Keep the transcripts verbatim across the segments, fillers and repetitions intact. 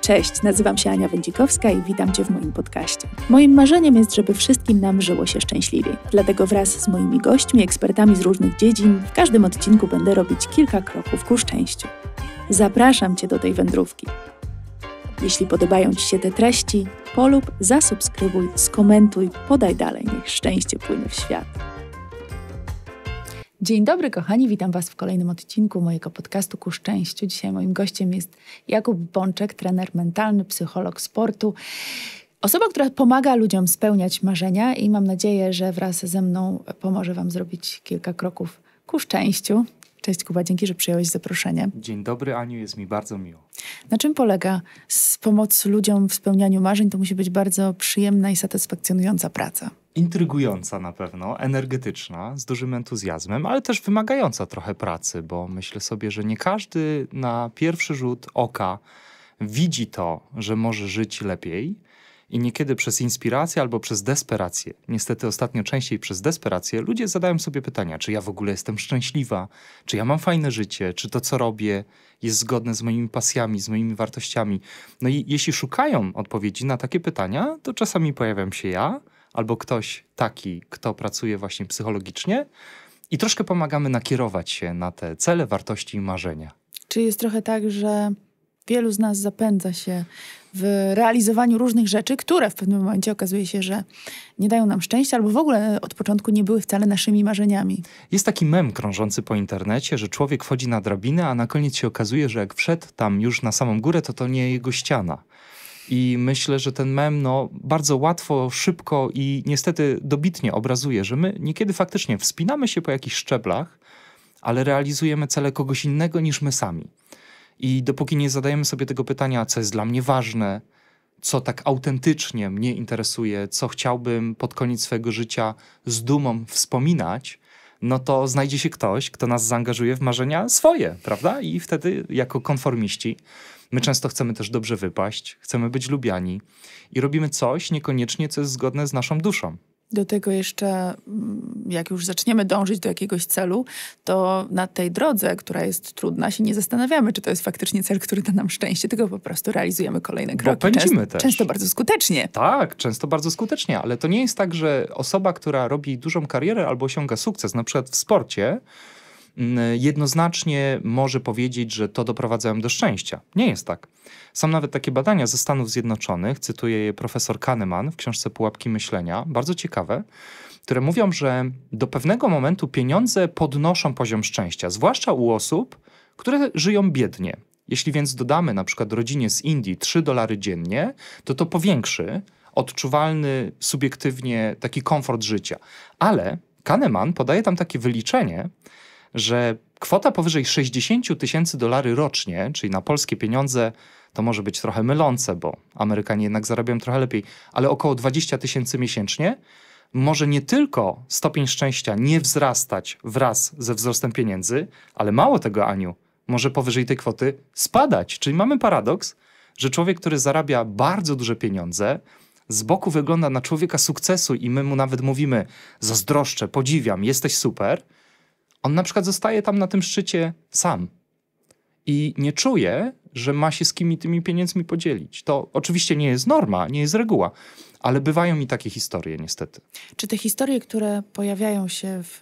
Cześć, nazywam się Ania Wędzikowska i witam Cię w moim podcaście. Moim marzeniem jest, żeby wszystkim nam żyło się szczęśliwie. Dlatego wraz z moimi gośćmi, ekspertami z różnych dziedzin, w każdym odcinku będę robić kilka kroków ku szczęściu. Zapraszam Cię do tej wędrówki. Jeśli podobają Ci się te treści, polub, zasubskrybuj, skomentuj, podaj dalej, niech szczęście płynie w świat. Dzień dobry kochani, witam Was w kolejnym odcinku mojego podcastu Ku Szczęściu. Dzisiaj moim gościem jest Jakub Bączek, trener mentalny, psycholog sportu. Osoba, która pomaga ludziom spełniać marzenia i mam nadzieję, że wraz ze mną pomoże Wam zrobić kilka kroków ku szczęściu. Cześć Kuba, dzięki, że przyjąłeś zaproszenie. Dzień dobry Aniu, jest mi bardzo miło. Na czym polega pomoc ludziom w spełnianiu marzeń? To musi być bardzo przyjemna i satysfakcjonująca praca. Intrygująca na pewno, energetyczna, z dużym entuzjazmem, ale też wymagająca trochę pracy, bo myślę sobie, że nie każdy na pierwszy rzut oka widzi to, że może żyć lepiej i niekiedy przez inspirację albo przez desperację, niestety ostatnio częściej przez desperację, ludzie zadają sobie pytania, czy ja w ogóle jestem szczęśliwa, czy ja mam fajne życie, czy to co robię jest zgodne z moimi pasjami, z moimi wartościami. No i jeśli szukają odpowiedzi na takie pytania, to czasami pojawiam się ja, albo ktoś taki, kto pracuje właśnie psychologicznie i troszkę pomagamy nakierować się na te cele, wartości i marzenia. Czyli jest trochę tak, że wielu z nas zapędza się w realizowaniu różnych rzeczy, które w pewnym momencie okazuje się, że nie dają nam szczęścia albo w ogóle od początku nie były wcale naszymi marzeniami. Jest taki mem krążący po internecie, że człowiek wchodzi na drabinę, a na koniec się okazuje, że jak wszedł tam już na samą górę, to to nie jego ściana. I myślę, że ten mem no, bardzo łatwo, szybko i niestety dobitnie obrazuje, że my niekiedy faktycznie wspinamy się po jakichś szczeblach, ale realizujemy cele kogoś innego niż my sami. I dopóki nie zadajemy sobie tego pytania, co jest dla mnie ważne, co tak autentycznie mnie interesuje, co chciałbym pod koniec swojego życia z dumą wspominać, no to znajdzie się ktoś, kto nas zaangażuje w marzenia swoje, prawda? I wtedy jako konformiści my często chcemy też dobrze wypaść, chcemy być lubiani i robimy coś niekoniecznie, co jest zgodne z naszą duszą. Do tego jeszcze, jak już zaczniemy dążyć do jakiegoś celu, to na tej drodze, która jest trudna, się nie zastanawiamy, czy to jest faktycznie cel, który da nam szczęście, tylko po prostu realizujemy kolejne kroki. Bo pędzimy też. Często bardzo skutecznie. Tak, często bardzo skutecznie, ale to nie jest tak, że osoba, która robi dużą karierę albo osiąga sukces, na przykład w sporcie, jednoznacznie może powiedzieć, że to doprowadzają do szczęścia. Nie jest tak. Są nawet takie badania ze Stanów Zjednoczonych, cytuje je profesor Kahneman w książce Pułapki Myślenia, bardzo ciekawe, które mówią, że do pewnego momentu pieniądze podnoszą poziom szczęścia, zwłaszcza u osób, które żyją biednie. Jeśli więc dodamy na przykład rodzinie z Indii trzy dolary dziennie, to to powiększy odczuwalny subiektywnie taki komfort życia. Ale Kahneman podaje tam takie wyliczenie, że kwota powyżej sześćdziesiąt tysięcy dolarów rocznie, czyli na polskie pieniądze, to może być trochę mylące, bo Amerykanie jednak zarabiają trochę lepiej, ale około dwadzieścia tysięcy miesięcznie, może nie tylko stopień szczęścia nie wzrastać wraz ze wzrostem pieniędzy, ale mało tego, Aniu, może powyżej tej kwoty spadać. Czyli mamy paradoks, że człowiek, który zarabia bardzo duże pieniądze, z boku wygląda na człowieka sukcesu i my mu nawet mówimy, zazdroszczę, podziwiam, jesteś super. On na przykład zostaje tam na tym szczycie sam i nie czuje, że ma się z kim tymi pieniędzmi podzielić. To oczywiście nie jest norma, nie jest reguła, ale bywają mi takie historie niestety. Czy te historie, które pojawiają się w,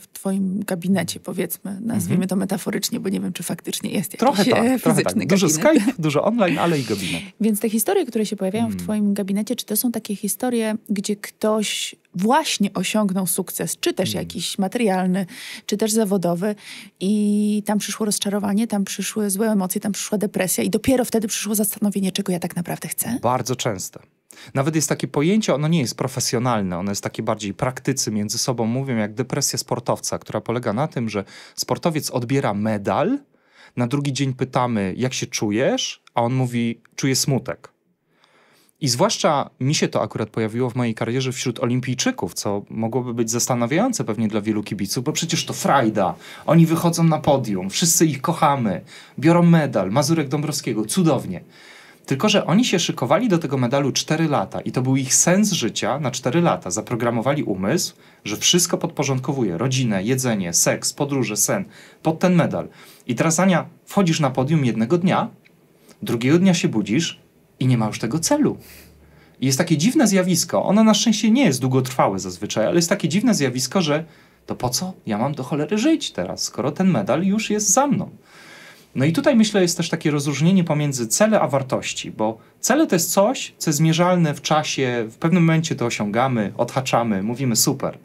w twoim gabinecie, powiedzmy, nazwijmy mm-hmm. to metaforycznie, bo nie wiem, czy faktycznie jest jakiś trochę tak, fizyczny trochę tak. Dużo gabinet. Skype, dużo online, ale i gabinet. Więc te historie, które się pojawiają mm. w twoim gabinecie, czy to są takie historie, gdzie ktoś właśnie osiągnął sukces, czy też mm. jakiś materialny, czy też zawodowy i tam przyszło rozczarowanie, tam przyszły złe emocje, tam przyszła depresja i dopiero wtedy przyszło zastanowienie, czego ja tak naprawdę chcę? Bardzo często. Nawet jest takie pojęcie, ono nie jest profesjonalne, ono jest takie bardziej praktycy między sobą mówią, jak depresja sportowca, która polega na tym, że sportowiec odbiera medal, na drugi dzień pytamy, jak się czujesz, a on mówi, czuję smutek. I zwłaszcza mi się to akurat pojawiło w mojej karierze wśród olimpijczyków, co mogłoby być zastanawiające pewnie dla wielu kibiców, bo przecież to frajda, oni wychodzą na podium, wszyscy ich kochamy, biorą medal, Mazurek Dąbrowskiego, cudownie. Tylko że oni się szykowali do tego medalu cztery lata i to był ich sens życia na cztery lata. Zaprogramowali umysł, że wszystko podporządkowuje. Rodzinę, jedzenie, seks, podróże, sen pod ten medal. I teraz Ania, wchodzisz na podium jednego dnia, Drugiego dnia się budzisz i nie ma już tego celu. I jest takie dziwne zjawisko, ono na szczęście nie jest długotrwałe zazwyczaj, ale jest takie dziwne zjawisko, że to po co ja mam do cholery żyć teraz, skoro ten medal już jest za mną. No i tutaj myślę jest też takie rozróżnienie pomiędzy cele a wartości, bo cele to jest coś, co jest mierzalne w czasie, w pewnym momencie to osiągamy, odhaczamy, mówimy super.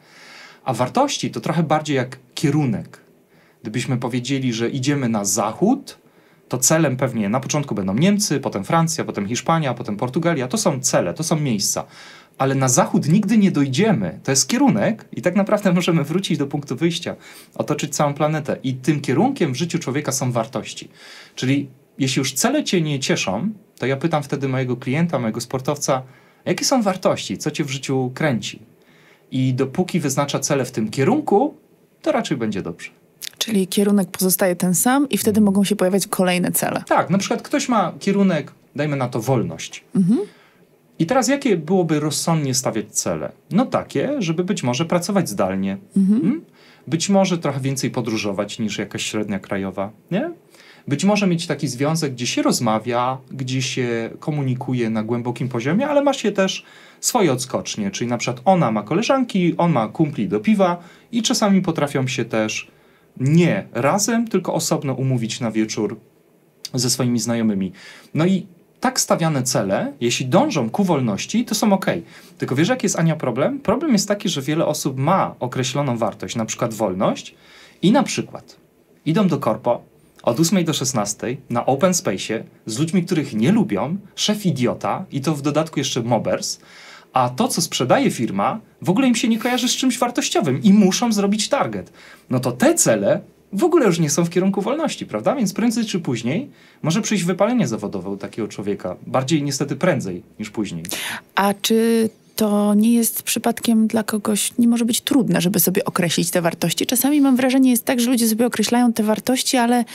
A wartości to trochę bardziej jak kierunek. Gdybyśmy powiedzieli, że idziemy na zachód, to celem pewnie na początku będą Niemcy, potem Francja, potem Hiszpania, potem Portugalia. To są cele, to są miejsca. Ale na zachód nigdy nie dojdziemy. To jest kierunek i tak naprawdę możemy wrócić do punktu wyjścia, otoczyć całą planetę. I tym kierunkiem w życiu człowieka są wartości. Czyli jeśli już cele cię nie cieszą, to ja pytam wtedy mojego klienta, mojego sportowca, jakie są wartości, co cię w życiu kręci. I dopóki wyznacza cele w tym kierunku, to raczej będzie dobrze. Czyli kierunek pozostaje ten sam i wtedy mogą się pojawiać kolejne cele. Tak, na przykład ktoś ma kierunek, dajmy na to wolność. Mhm. I teraz jakie byłoby rozsądnie stawiać cele? No takie, żeby być może pracować zdalnie. Mhm. Być może trochę więcej podróżować niż jakaś średnia krajowa. Nie? Być może mieć taki związek, gdzie się rozmawia, gdzie się komunikuje na głębokim poziomie, ale ma się też swoje odskocznie. Czyli na przykład ona ma koleżanki, on ma kumpli do piwa i czasami potrafią się też nie razem, tylko osobno umówić na wieczór ze swoimi znajomymi. No i tak stawiane cele, jeśli dążą ku wolności, to są ok. Tylko wiesz, jaki jest, Ania, problem? Problem jest taki, że wiele osób ma określoną wartość, na przykład wolność i na przykład idą do korpo od ósmej do szesnastej na open space'ie z ludźmi, których nie lubią, szef idiota i to w dodatku jeszcze mobbers, a to, co sprzedaje firma, w ogóle im się nie kojarzy z czymś wartościowym i muszą zrobić target. No to te cele w ogóle już nie są w kierunku wolności, prawda? Więc prędzej czy później może przyjść wypalenie zawodowe u takiego człowieka. Bardziej niestety prędzej niż później. A czy to nie jest przypadkiem dla kogoś, nie może być trudne, żeby sobie określić te wartości? Czasami mam wrażenie, jest tak, że ludzie sobie określają te wartości, ale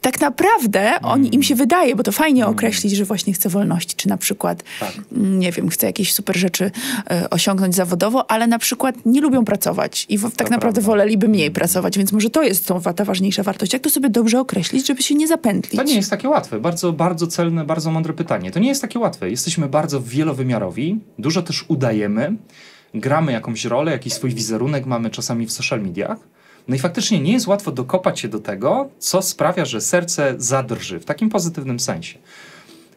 tak naprawdę on, mm. im się wydaje, bo to fajnie mm. określić, że właśnie chce wolności, czy na przykład, tak. nie wiem, chce jakieś super rzeczy y, osiągnąć zawodowo, ale na przykład nie lubią pracować i w, tak naprawdę, naprawdę woleliby mniej pracować, więc może to jest tą, ta ważniejsza wartość. Jak to sobie dobrze określić, żeby się nie zapętlić? To nie jest takie łatwe. Bardzo, bardzo celne, bardzo mądre pytanie. To nie jest takie łatwe. Jesteśmy bardzo wielowymiarowi, dużo też udajemy, gramy jakąś rolę, jakiś swój wizerunek mamy czasami w social mediach. No i faktycznie nie jest łatwo dokopać się do tego, co sprawia, że serce zadrży w takim pozytywnym sensie.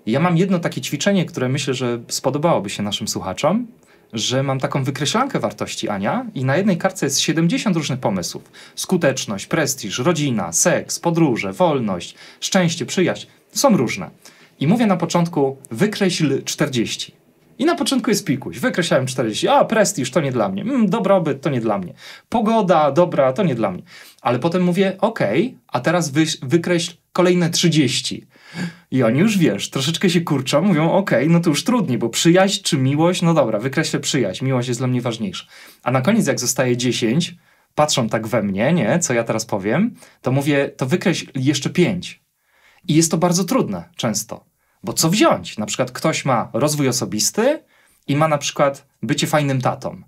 Ja mam jedno takie ćwiczenie, które myślę, że spodobałoby się naszym słuchaczom, że mam taką wykreślankę wartości, Ania, i na jednej kartce jest siedemdziesiąt różnych pomysłów. Skuteczność, prestiż, rodzina, seks, podróże, wolność, szczęście, przyjaźń. Są różne. I mówię na początku, wykreśl czterdzieści. I na początku jest pikuś. Wykreślałem czterdzieści. A, prestiż, to nie dla mnie. Mm, dobrobyt, to nie dla mnie. Pogoda, dobra, to nie dla mnie. Ale potem mówię, okej, okay, a teraz wy, wykreśl kolejne trzydzieści. I oni już, wiesz, troszeczkę się kurczą, mówią, okej, okay, no to już trudniej, bo przyjaźń czy miłość, no dobra, wykreślę przyjaźń, miłość jest dla mnie ważniejsza. A na koniec, jak zostaje dziesięć, patrzą tak we mnie, nie, co ja teraz powiem, to mówię, to wykreśl jeszcze pięć. I jest to bardzo trudne często. Bo co wziąć? Na przykład ktoś ma rozwój osobisty i ma na przykład bycie fajnym tatą.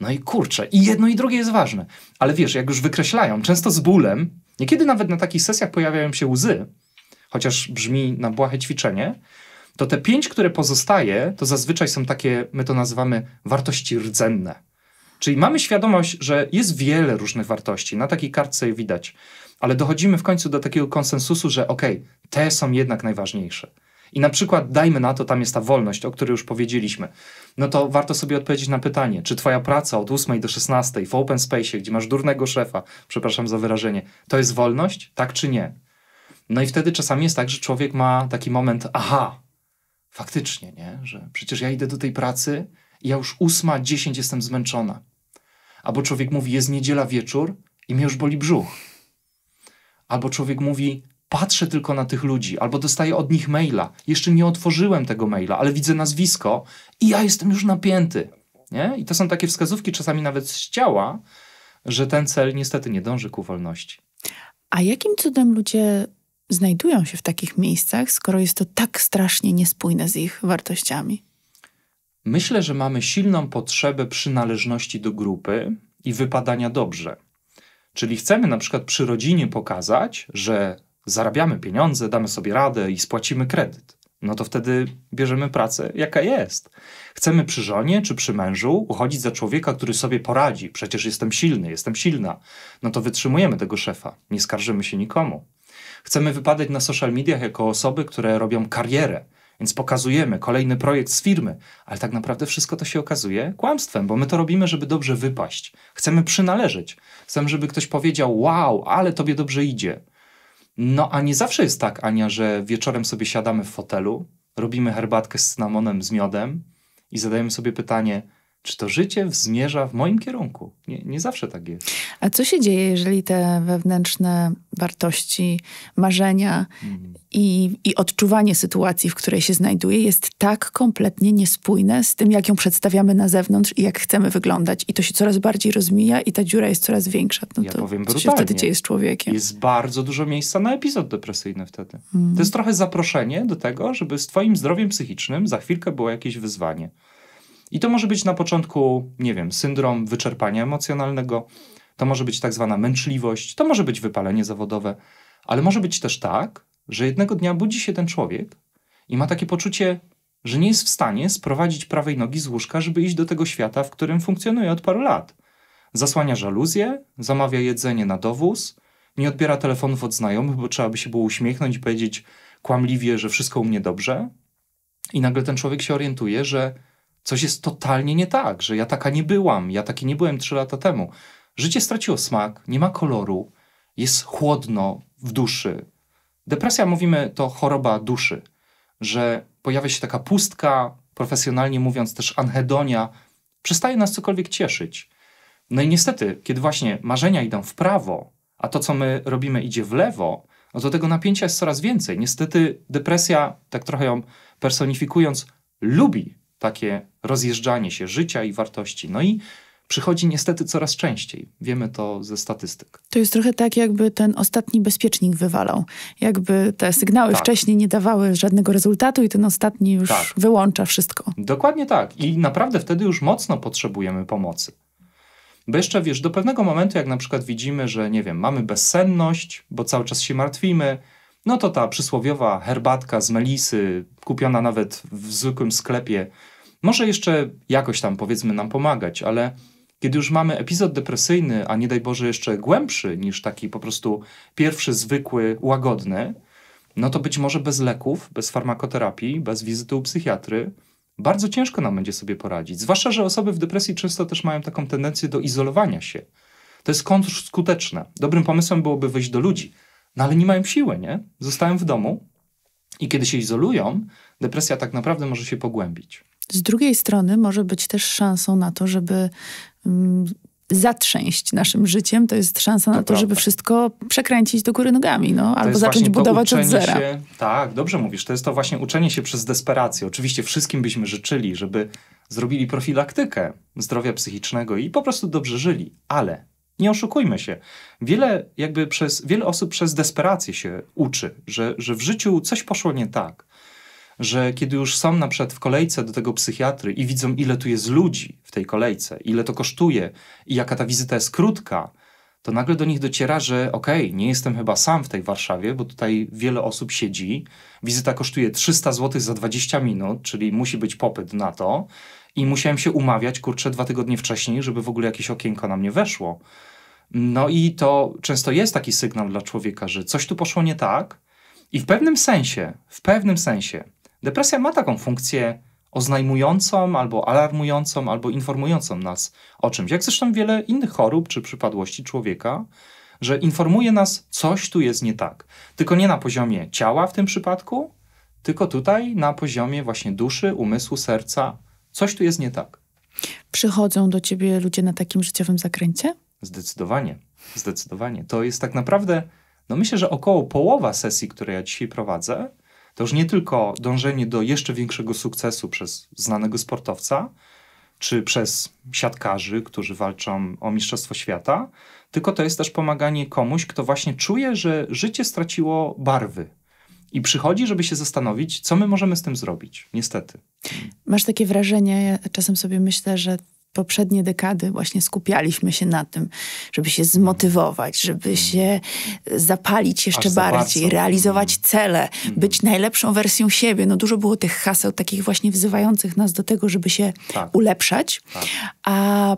No i kurczę, i jedno i drugie jest ważne. Ale wiesz, jak już wykreślają, często z bólem, niekiedy nawet na takich sesjach pojawiają się łzy, chociaż brzmi na błahe ćwiczenie, to te pięć, które pozostaje, to zazwyczaj są takie, my to nazywamy wartości rdzenne. Czyli mamy świadomość, że jest wiele różnych wartości, na takiej kartce je widać, ale dochodzimy w końcu do takiego konsensusu, że okej, okay, te są jednak najważniejsze. I na przykład, dajmy na to, tam jest ta wolność, o której już powiedzieliśmy. No to warto sobie odpowiedzieć na pytanie, czy twoja praca od ósmej do szesnastej w open space'ie, gdzie masz durnego szefa, przepraszam za wyrażenie, to jest wolność? Tak czy nie? No i wtedy czasami jest tak, że człowiek ma taki moment, aha, faktycznie, nie? Że przecież ja idę do tej pracy i ja już ósma, dziesięć jestem zmęczona. Albo człowiek mówi, jest niedziela wieczór i mnie już boli brzuch. Albo człowiek mówi, patrzę tylko na tych ludzi, albo dostaję od nich maila. Jeszcze nie otworzyłem tego maila, ale widzę nazwisko i ja jestem już napięty. Nie? I to są takie wskazówki, czasami nawet z ciała, że ten cel niestety nie dąży ku wolności. A jakim cudem ludzie znajdują się w takich miejscach, skoro jest to tak strasznie niespójne z ich wartościami? Myślę, że mamy silną potrzebę przynależności do grupy i wypadania dobrze. Czyli chcemy na przykład przy rodzinie pokazać, że zarabiamy pieniądze, damy sobie radę i spłacimy kredyt, no to wtedy bierzemy pracę, jaka jest. Chcemy przy żonie czy przy mężu uchodzić za człowieka, który sobie poradzi. Przecież jestem silny, jestem silna. No to wytrzymujemy tego szefa, nie skarżymy się nikomu. Chcemy wypadać na social mediach jako osoby, które robią karierę, więc pokazujemy kolejny projekt z firmy, ale tak naprawdę wszystko to się okazuje kłamstwem, bo my to robimy, żeby dobrze wypaść. Chcemy przynależeć. Chcemy, żeby ktoś powiedział, wow, ale tobie dobrze idzie. No a nie zawsze jest tak, Ania, że wieczorem sobie siadamy w fotelu, robimy herbatkę z cynamonem, z miodem i zadajemy sobie pytanie, czy to życie zmierza w moim kierunku? Nie, nie zawsze tak jest. A co się dzieje, jeżeli te wewnętrzne wartości, marzenia mm. i, i odczuwanie sytuacji, w której się znajduje, jest tak kompletnie niespójne z tym, jak ją przedstawiamy na zewnątrz i jak chcemy wyglądać? I to się coraz bardziej rozmija i ta dziura jest coraz większa. No ja to, powiem brutalnie, co się wtedy dzieje z człowiekiem? Jest bardzo dużo miejsca na epizod depresyjny wtedy. Mm. To jest trochę zaproszenie do tego, żeby z twoim zdrowiem psychicznym za chwilkę było jakieś wyzwanie. I to może być na początku, nie wiem, syndrom wyczerpania emocjonalnego, to może być tak zwana męczliwość, to może być wypalenie zawodowe, ale może być też tak, że jednego dnia budzi się ten człowiek i ma takie poczucie, że nie jest w stanie sprowadzić prawej nogi z łóżka, żeby iść do tego świata, w którym funkcjonuje od paru lat. Zasłania żaluzję, zamawia jedzenie na dowóz, nie odbiera telefonów od znajomych, bo trzeba by się było uśmiechnąć i powiedzieć kłamliwie, że wszystko u mnie dobrze. I nagle ten człowiek się orientuje, że coś jest totalnie nie tak, że ja taka nie byłam, ja taki nie byłem trzy lata temu. Życie straciło smak, nie ma koloru, jest chłodno w duszy. Depresja, mówimy, to choroba duszy, że pojawia się taka pustka, profesjonalnie mówiąc też anhedonia, przestaje nas cokolwiek cieszyć. No i niestety, kiedy właśnie marzenia idą w prawo, a to, co my robimy, idzie w lewo, no to tego napięcia jest coraz więcej. Niestety depresja, tak trochę ją personifikując, lubi takie rozjeżdżanie się życia i wartości. No i przychodzi niestety coraz częściej. Wiemy to ze statystyk. To jest trochę tak, jakby ten ostatni bezpiecznik wywalał. Jakby te sygnały tak. wcześniej nie dawały żadnego rezultatu i ten ostatni już tak. wyłącza wszystko. Dokładnie tak. I naprawdę wtedy już mocno potrzebujemy pomocy. Bo jeszcze, wiesz, do pewnego momentu, jak na przykład widzimy, że, nie wiem, mamy bezsenność, bo cały czas się martwimy, no to ta przysłowiowa herbatka z melisy, kupiona nawet w zwykłym sklepie, może jeszcze jakoś tam, powiedzmy, nam pomagać, ale kiedy już mamy epizod depresyjny, a nie daj Boże jeszcze głębszy niż taki po prostu pierwszy, zwykły, łagodny, no to być może bez leków, bez farmakoterapii, bez wizyty u psychiatry bardzo ciężko nam będzie sobie poradzić. Zwłaszcza, że osoby w depresji często też mają taką tendencję do izolowania się. To jest kontrskuteczne. Dobrym pomysłem byłoby wyjść do ludzi, no ale nie mają siły, nie? Zostają w domu i kiedy się izolują, depresja tak naprawdę może się pogłębić. Z drugiej strony może być też szansą na to, żeby um, zatrząść naszym życiem. To jest szansa to na to, prawda. żeby wszystko przekręcić do góry nogami, no, albo zacząć budować od zera. Się, tak, dobrze mówisz. To jest to właśnie uczenie się przez desperację. Oczywiście wszystkim byśmy życzyli, żeby zrobili profilaktykę zdrowia psychicznego i po prostu dobrze żyli, ale nie oszukujmy się. Wiele, jakby przez, wiele osób przez desperację się uczy, że, że w życiu coś poszło nie tak. Że kiedy już są na przykład w kolejce do tego psychiatry i widzą, ile tu jest ludzi w tej kolejce, ile to kosztuje i jaka ta wizyta jest krótka, to nagle do nich dociera, że okej, okay, nie jestem chyba sam w tej Warszawie, bo tutaj wiele osób siedzi, wizyta kosztuje trzysta złotych za dwadzieścia minut, czyli musi być popyt na to i musiałem się umawiać, kurczę, dwa tygodnie wcześniej, żeby w ogóle jakieś okienko na mnie weszło. No i to często jest taki sygnał dla człowieka, że coś tu poszło nie tak i w pewnym sensie, w pewnym sensie depresja ma taką funkcję oznajmującą, albo alarmującą, albo informującą nas o czymś. Jak zresztą wiele innych chorób czy przypadłości człowieka, że informuje nas, coś tu jest nie tak. Tylko nie na poziomie ciała w tym przypadku, tylko tutaj na poziomie właśnie duszy, umysłu, serca. Coś tu jest nie tak. Przychodzą do ciebie ludzie na takim życiowym zakręcie? Zdecydowanie. Zdecydowanie. To jest tak naprawdę, no myślę, że około połowa sesji, które ja dzisiaj prowadzę, to już nie tylko dążenie do jeszcze większego sukcesu przez znanego sportowca, czy przez siatkarzy, którzy walczą o mistrzostwo świata, tylko to jest też pomaganie komuś, kto właśnie czuje, że życie straciło barwy i przychodzi, żeby się zastanowić, co my możemy z tym zrobić, niestety. Masz takie wrażenie, ja czasem sobie myślę, że poprzednie dekady właśnie skupialiśmy się na tym, żeby się zmotywować, żeby się zapalić jeszcze bardziej, realizować cele, być najlepszą wersją siebie. No dużo było tych haseł takich właśnie wzywających nas do tego, żeby się tak. ulepszać. Tak. A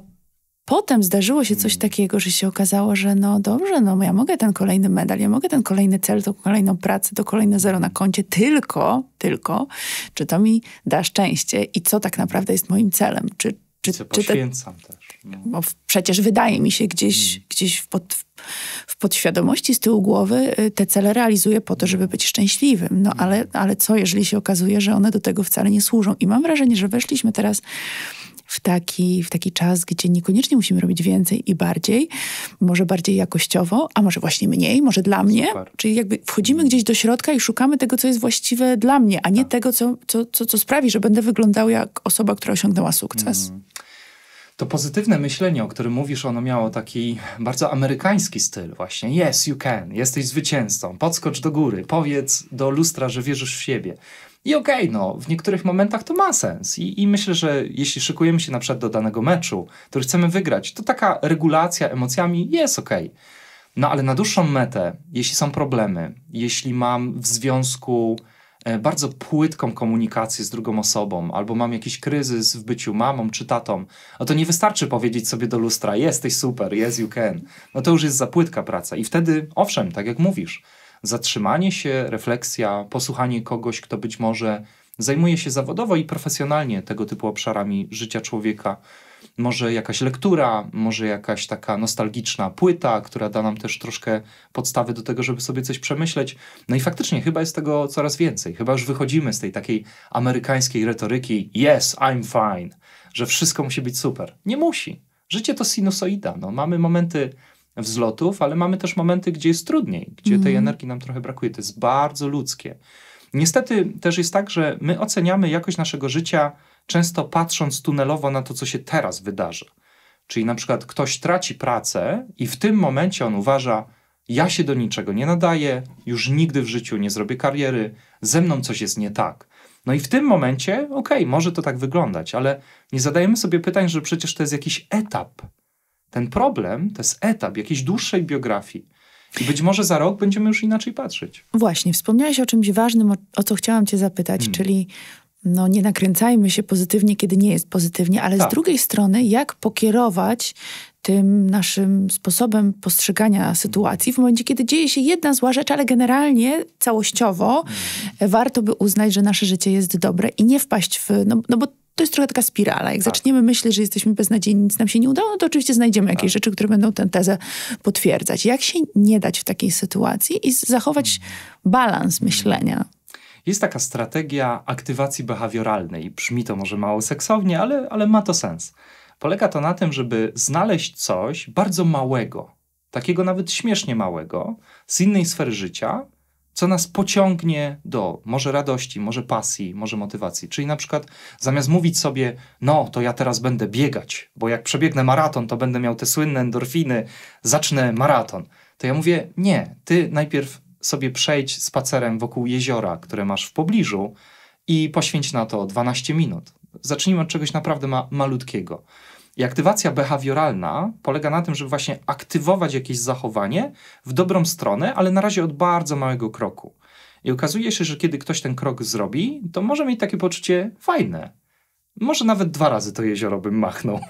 potem zdarzyło się coś takiego, że się okazało, że no dobrze, no ja mogę ten kolejny medal, ja mogę ten kolejny cel, tą kolejną pracę, to kolejne zero na koncie, tylko, tylko, czy to mi da szczęście i co tak naprawdę jest moim celem, czy Czy, czy poświęcam te, też. No. Bo przecież wydaje mi się gdzieś, hmm. gdzieś w, pod, w podświadomości z tyłu głowy te cele realizuję po to, żeby być szczęśliwym. No hmm. ale, ale co, jeżeli się okazuje, że one do tego wcale nie służą? I mam wrażenie, że weszliśmy teraz w taki, w taki czas, gdzie niekoniecznie musimy robić więcej i bardziej, może bardziej jakościowo, a może właśnie mniej, może dla mnie. Super. Czyli jakby wchodzimy gdzieś do środka i szukamy tego, co jest właściwe dla mnie, a nie tak. tego, co, co, co, co sprawi, że będę wyglądał jak osoba, która osiągnęła sukces. Hmm. To pozytywne myślenie, o którym mówisz, ono miało taki bardzo amerykański styl właśnie. Yes, you can. Jesteś zwycięzcą. Podskocz do góry. Powiedz do lustra, że wierzysz w siebie. I okej, okay, no, w niektórych momentach to ma sens. I, I myślę, że jeśli szykujemy się na przykład do danego meczu, który chcemy wygrać, to taka regulacja emocjami jest okej. Okay. No, ale na dłuższą metę, jeśli są problemy, jeśli mam w związku bardzo płytką komunikację z drugą osobą, albo mam jakiś kryzys w byciu mamą czy tatą, a to nie wystarczy powiedzieć sobie do lustra, jesteś super, yes you can. No to już jest za płytka praca. I wtedy, owszem, tak jak mówisz, zatrzymanie się, refleksja, posłuchanie kogoś, kto być może zajmuje się zawodowo i profesjonalnie tego typu obszarami życia człowieka. Może jakaś lektura, może jakaś taka nostalgiczna płyta, która da nam też troszkę podstawy do tego, żeby sobie coś przemyśleć. No i faktycznie chyba jest tego coraz więcej. Chyba już wychodzimy z tej takiej amerykańskiej retoryki yes, I'm fine, że wszystko musi być super. Nie musi. Życie to sinusoida. No, mamy momenty wzlotów, ale mamy też momenty, gdzie jest trudniej, gdzie mm. tej energii nam trochę brakuje. To jest bardzo ludzkie. Niestety też jest tak, że my oceniamy jakość naszego życia często patrząc tunelowo na to, co się teraz wydarzy. Czyli na przykład ktoś traci pracę i w tym momencie on uważa, ja się do niczego nie nadaję, już nigdy w życiu nie zrobię kariery, ze mną coś jest nie tak. No i w tym momencie, okej, okay, może to tak wyglądać, ale nie zadajemy sobie pytań, że przecież to jest jakiś etap. Ten problem to jest etap jakiejś dłuższej biografii. I być może za rok będziemy już inaczej patrzeć. Właśnie, wspomniałeś o czymś ważnym, o, o co chciałam cię zapytać, hmm. czyli no nie nakręcajmy się pozytywnie, kiedy nie jest pozytywnie, ale tak. z drugiej strony jak pokierować tym naszym sposobem postrzegania sytuacji w momencie, kiedy dzieje się jedna zła rzecz, ale generalnie całościowo mm. warto by uznać, że nasze życie jest dobre i nie wpaść w... No, no bo to jest trochę taka spirala. Jak tak. zaczniemy myśleć, że jesteśmy beznadziejni, nic nam się nie udało, no to oczywiście znajdziemy jakieś tak. rzeczy, które będą tę tezę potwierdzać. Jak się nie dać w takiej sytuacji i zachować mm. balans myślenia? Jest taka strategia aktywacji behawioralnej. Brzmi to może mało seksownie, ale, ale ma to sens. Polega to na tym, żeby znaleźć coś bardzo małego, takiego nawet śmiesznie małego, z innej sfery życia, co nas pociągnie do może radości, może pasji, może motywacji. Czyli na przykład zamiast mówić sobie, no to ja teraz będę biegać, bo jak przebiegnę maraton, to będę miał te słynne endorfiny, zacznę maraton. To ja mówię, nie, ty najpierw sobie przejdź spacerem wokół jeziora, które masz w pobliżu i poświęć na to dwanaście minut. Zacznijmy od czegoś naprawdę ma malutkiego. I aktywacja behawioralna polega na tym, żeby właśnie aktywować jakieś zachowanie w dobrą stronę, ale na razie od bardzo małego kroku. I okazuje się, że kiedy ktoś ten krok zrobi, to może mieć takie poczucie fajne. Może nawet dwa razy to jezioro bym machnął.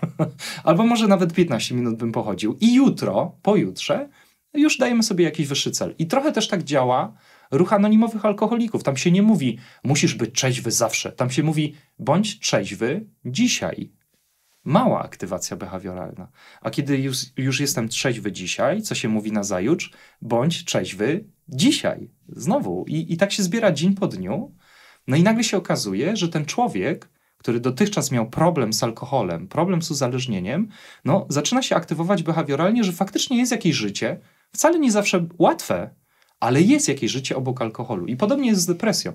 Albo może nawet piętnaście minut bym pochodził. I jutro, pojutrze, już dajemy sobie jakiś wyższy cel. I trochę też tak działa ruch anonimowych alkoholików. Tam się nie mówi, musisz być trzeźwy zawsze. Tam się mówi, bądź trzeźwy dzisiaj. Mała aktywacja behawioralna. A kiedy już, już jestem trzeźwy dzisiaj, co się mówi nazajutrz, bądź trzeźwy dzisiaj. Znowu. I, i tak się zbiera dzień po dniu. No i nagle się okazuje, że ten człowiek, który dotychczas miał problem z alkoholem, problem z uzależnieniem, no zaczyna się aktywować behawioralnie, że faktycznie jest jakieś życie, wcale nie zawsze łatwe, ale jest jakieś życie obok alkoholu. I podobnie jest z depresją.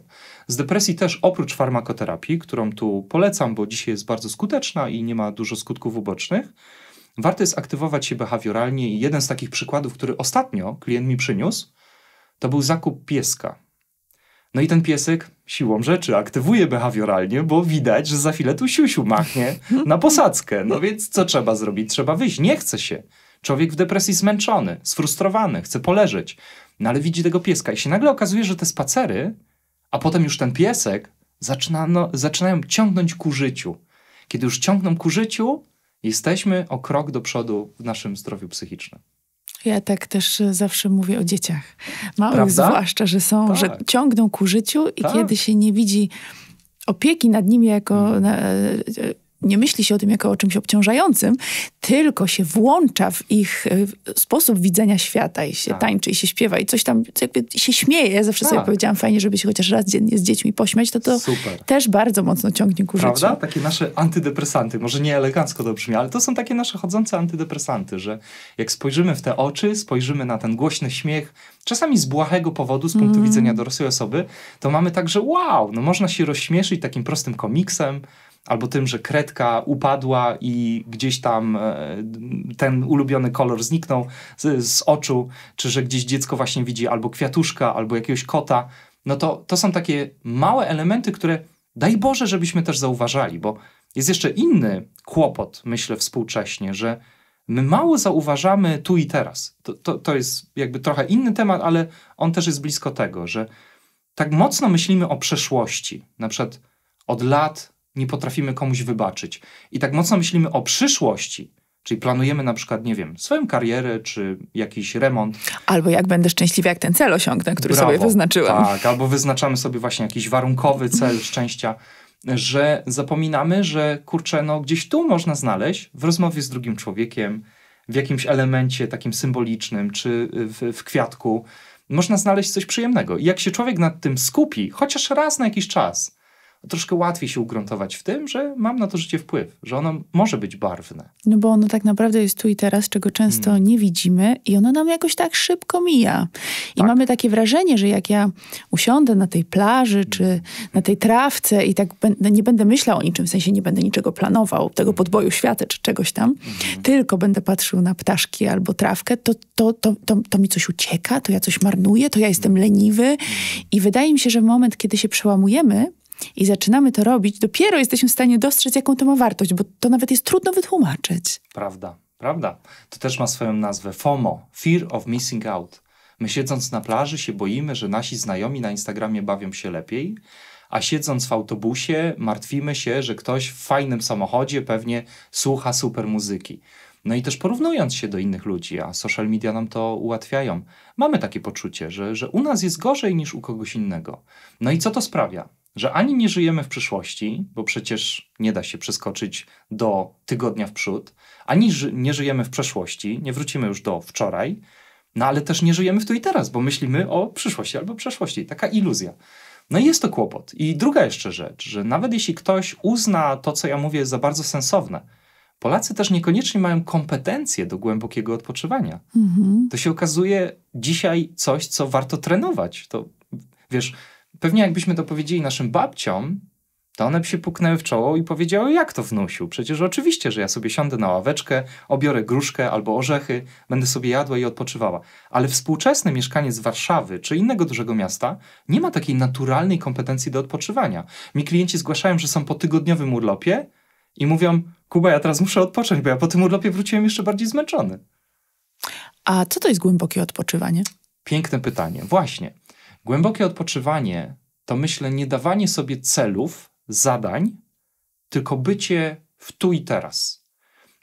Z depresji też oprócz farmakoterapii, którą tu polecam, bo dzisiaj jest bardzo skuteczna i nie ma dużo skutków ubocznych, warto jest aktywować się behawioralnie i jeden z takich przykładów, który ostatnio klient mi przyniósł, to był zakup pieska. No i ten piesek siłą rzeczy aktywuje behawioralnie, bo widać, że za chwilę tu siusiu machnie na posadzkę. No więc co trzeba zrobić? Trzeba wyjść. Nie chce się. Człowiek w depresji zmęczony, sfrustrowany, chce poleżeć. No ale widzi tego pieska i się nagle okazuje, że te spacery, a potem już ten piesek zaczyna, no, zaczynają ciągnąć ku życiu. Kiedy już ciągną ku życiu, jesteśmy o krok do przodu w naszym zdrowiu psychicznym. Ja tak też zawsze mówię o dzieciach. Małych zwłaszcza, że są, tak. że ciągną ku życiu i tak. kiedy się nie widzi opieki nad nimi jako... Hmm. Na, nie myśli się o tym jako o czymś obciążającym, tylko się włącza w ich sposób widzenia świata i się tak. tańczy, i się śpiewa, i coś tam jakby się śmieje. Ja zawsze tak. sobie powiedziałam, fajnie, żeby się chociaż raz dziennie z dziećmi pośmiać, to to Super. też bardzo mocno ciągnie ku życiu. Prawda? Takie nasze antydepresanty, może nie elegancko to brzmi, ale to są takie nasze chodzące antydepresanty, że jak spojrzymy w te oczy, spojrzymy na ten głośny śmiech, czasami z błahego powodu, z punktu mm. widzenia dorosłej osoby, to mamy także wow, no można się rozśmieszyć takim prostym komiksem, albo tym, że kredka upadła i gdzieś tam ten ulubiony kolor zniknął z, z oczu, czy że gdzieś dziecko właśnie widzi albo kwiatuszka, albo jakiegoś kota. No to, to są takie małe elementy, które daj Boże, żebyśmy też zauważali, bo jest jeszcze inny kłopot, myślę współcześnie, że my mało zauważamy tu i teraz. To, to, to jest jakby trochę inny temat, ale on też jest blisko tego, że tak mocno myślimy o przeszłości. Na przykład od lat nie potrafimy komuś wybaczyć. I tak mocno myślimy o przyszłości, czyli planujemy na przykład, nie wiem, swoją karierę, czy jakiś remont. Albo jak będę szczęśliwa, jak ten cel osiągnę, który Brawo, sobie wyznaczyłam. Tak, albo wyznaczamy sobie właśnie jakiś warunkowy cel szczęścia, że zapominamy, że kurczę, no gdzieś tu można znaleźć w rozmowie z drugim człowiekiem, w jakimś elemencie takim symbolicznym, czy w, w kwiatku, można znaleźć coś przyjemnego. I jak się człowiek nad tym skupi, chociaż raz na jakiś czas, troszkę łatwiej się ugruntować w tym, że mam na to życie wpływ, że ono może być barwne. No bo ono tak naprawdę jest tu i teraz, czego często hmm. nie widzimy i ono nam jakoś tak szybko mija. I tak. mamy takie wrażenie, że jak ja usiądę na tej plaży, czy na tej trawce i tak nie będę myślał o niczym, w sensie nie będę niczego planował, tego podboju świata, czy czegoś tam, hmm. tylko będę patrzył na ptaszki albo trawkę, to, to, to, to, to mi coś ucieka, to ja coś marnuję, to ja jestem leniwy. Hmm. I wydaje mi się, że moment, kiedy się przełamujemy, i zaczynamy to robić, dopiero jesteśmy w stanie dostrzec, jaką to ma wartość, bo to nawet jest trudno wytłumaczyć. Prawda, prawda. To też ma swoją nazwę FOMO, Fear of Missing Out. My siedząc na plaży się boimy, że nasi znajomi na Instagramie bawią się lepiej, a siedząc w autobusie martwimy się, że ktoś w fajnym samochodzie pewnie słucha super muzyki. No i też porównując się do innych ludzi, a social media nam to ułatwiają, mamy takie poczucie, że, że u nas jest gorzej niż u kogoś innego. No i co to sprawia? Że ani nie żyjemy w przyszłości, bo przecież nie da się przeskoczyć do tygodnia w przód, ani ży- nie żyjemy w przeszłości, nie wrócimy już do wczoraj, no ale też nie żyjemy w tu i teraz, bo myślimy o przyszłości albo przeszłości. Taka iluzja. No i jest to kłopot. I druga jeszcze rzecz, że nawet jeśli ktoś uzna to, co ja mówię, za bardzo sensowne, Polacy też niekoniecznie mają kompetencje do głębokiego odpoczywania. Mhm. To się okazuje dzisiaj coś, co warto trenować. To, wiesz... Pewnie jakbyśmy to powiedzieli naszym babciom, to one by się puknęły w czoło i powiedziały, jak to wnusiu? Przecież oczywiście, że ja sobie siądę na ławeczkę, obiorę gruszkę albo orzechy, będę sobie jadła i odpoczywała. Ale współczesny mieszkaniec Warszawy czy innego dużego miasta nie ma takiej naturalnej kompetencji do odpoczywania. Mi klienci zgłaszają, że są po tygodniowym urlopie i mówią, Kuba, ja teraz muszę odpocząć, bo ja po tym urlopie wróciłem jeszcze bardziej zmęczony. A co to jest głębokie odpoczywanie? Piękne pytanie, właśnie. Głębokie odpoczywanie to, myślę, nie dawanie sobie celów, zadań, tylko bycie w tu i teraz.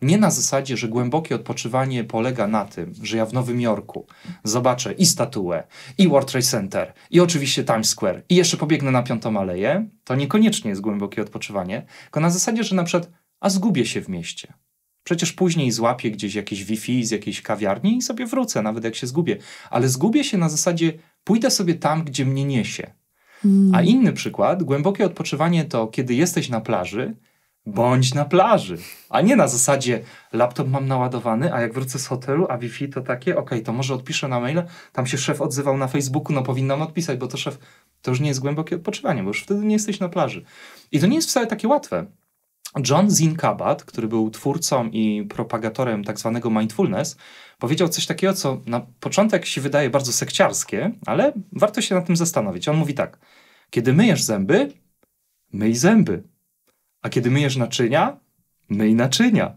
Nie na zasadzie, że głębokie odpoczywanie polega na tym, że ja w Nowym Jorku zobaczę i statuę, i World Trade Center, i oczywiście Times Square, i jeszcze pobiegnę na Piątą Aleję. To niekoniecznie jest głębokie odpoczywanie, tylko na zasadzie, że na przykład, a zgubię się w mieście. Przecież później złapię gdzieś jakieś Wi-Fi z jakiejś kawiarni i sobie wrócę, nawet jak się zgubię. Ale zgubię się na zasadzie, pójdę sobie tam, gdzie mnie niesie. Hmm. A inny przykład, głębokie odpoczywanie to, kiedy jesteś na plaży, bądź na plaży. A nie na zasadzie, laptop mam naładowany, a jak wrócę z hotelu, a Wi-Fi to takie, okej, okay, to może odpiszę na maila, tam się szef odzywał na Facebooku, no powinnam odpisać, bo to szef, to już nie jest głębokie odpoczywanie, bo już wtedy nie jesteś na plaży. I to nie jest wcale takie łatwe. John Kabat-Zinn, który był twórcą i propagatorem tak zwanego mindfulness, powiedział coś takiego, co na początek się wydaje bardzo sekciarskie, ale warto się nad tym zastanowić. On mówi tak, kiedy myjesz zęby, myj zęby, a kiedy myjesz naczynia, myj naczynia.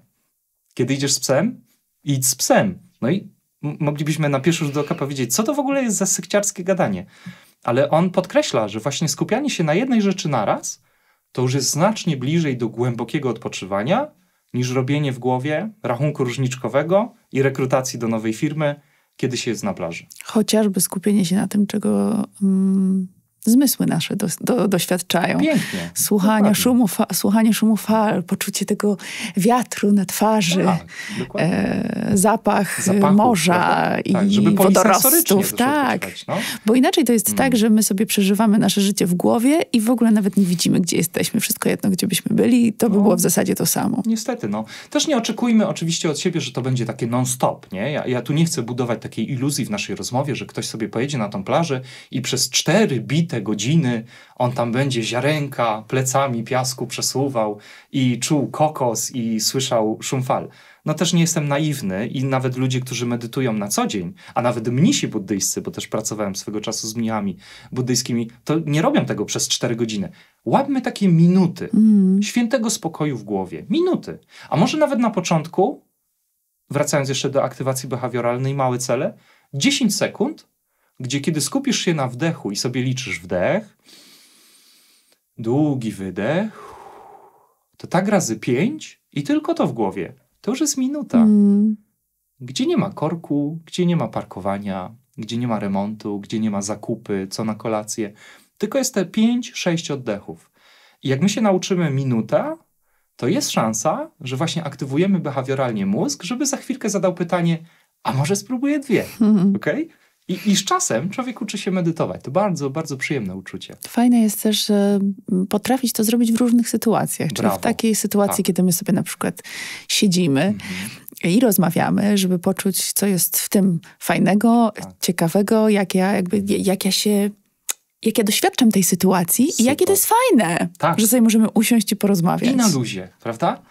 Kiedy idziesz z psem, idź z psem. No i moglibyśmy na pierwszy rzut oka powiedzieć, co to w ogóle jest za sekciarskie gadanie. Ale on podkreśla, że właśnie skupianie się na jednej rzeczy naraz to już jest znacznie bliżej do głębokiego odpoczywania niż robienie w głowie rachunku różniczkowego i rekrutacji do nowej firmy, kiedy się jest na plaży. Chociażby skupienie się na tym, czego mm, zmysły nasze do, do, doświadczają. Pięknie. Słuchanie szumu, fa, słuchanie szumu fal, poczucie tego wiatru na twarzy, tak, e, zapach Zapachu, morza tak, i tak, żeby wodorostów. Tak, odczytać, no? Bo inaczej to jest hmm. tak, że my sobie przeżywamy nasze życie w głowie i w ogóle nawet nie widzimy, gdzie jesteśmy. Wszystko jedno, gdzie byśmy byli i to by no, było w zasadzie to samo. Niestety, no. Też nie oczekujmy oczywiście od siebie, że to będzie takie non-stop, nie? Ja, ja tu nie chcę budować takiej iluzji w naszej rozmowie, że ktoś sobie pojedzie na tą plażę i przez cztery bity te godziny, on tam będzie ziarenka plecami piasku przesuwał i czuł kokos i słyszał szum fal. No też nie jestem naiwny i nawet ludzie, którzy medytują na co dzień, a nawet mnisi buddyjscy, bo też pracowałem swego czasu z mnichami buddyjskimi, to nie robią tego przez cztery godziny. Łapmy takie minuty mm. świętego spokoju w głowie. Minuty. A może nawet na początku, wracając jeszcze do aktywacji behawioralnej, małe cele, dziesięć sekund, gdzie kiedy skupisz się na wdechu i sobie liczysz wdech, długi wydech, to tak razy pięć i tylko to w głowie. To już jest minuta. Mm. Gdzie nie ma korku, gdzie nie ma parkowania, gdzie nie ma remontu, gdzie nie ma zakupy, co na kolację. Tylko jest te pięć, sześć oddechów. I jak my się nauczymy minuta, to jest szansa, że właśnie aktywujemy behawioralnie mózg, żeby za chwilkę zadał pytanie, a może spróbuję dwie, mm. okej? Okay? I, I z czasem człowiek uczy się medytować. To bardzo, bardzo przyjemne uczucie. Fajne jest też e, potrafić to zrobić w różnych sytuacjach. Czyli Brawo. w takiej sytuacji, tak. kiedy my sobie na przykład siedzimy mhm. i rozmawiamy, żeby poczuć, co jest w tym fajnego, tak. ciekawego, jak ja, jakby, jak ja się... jak ja doświadczam tej sytuacji Super. i jakie to jest fajne, tak. że sobie możemy usiąść i porozmawiać. I na luzie, prawda?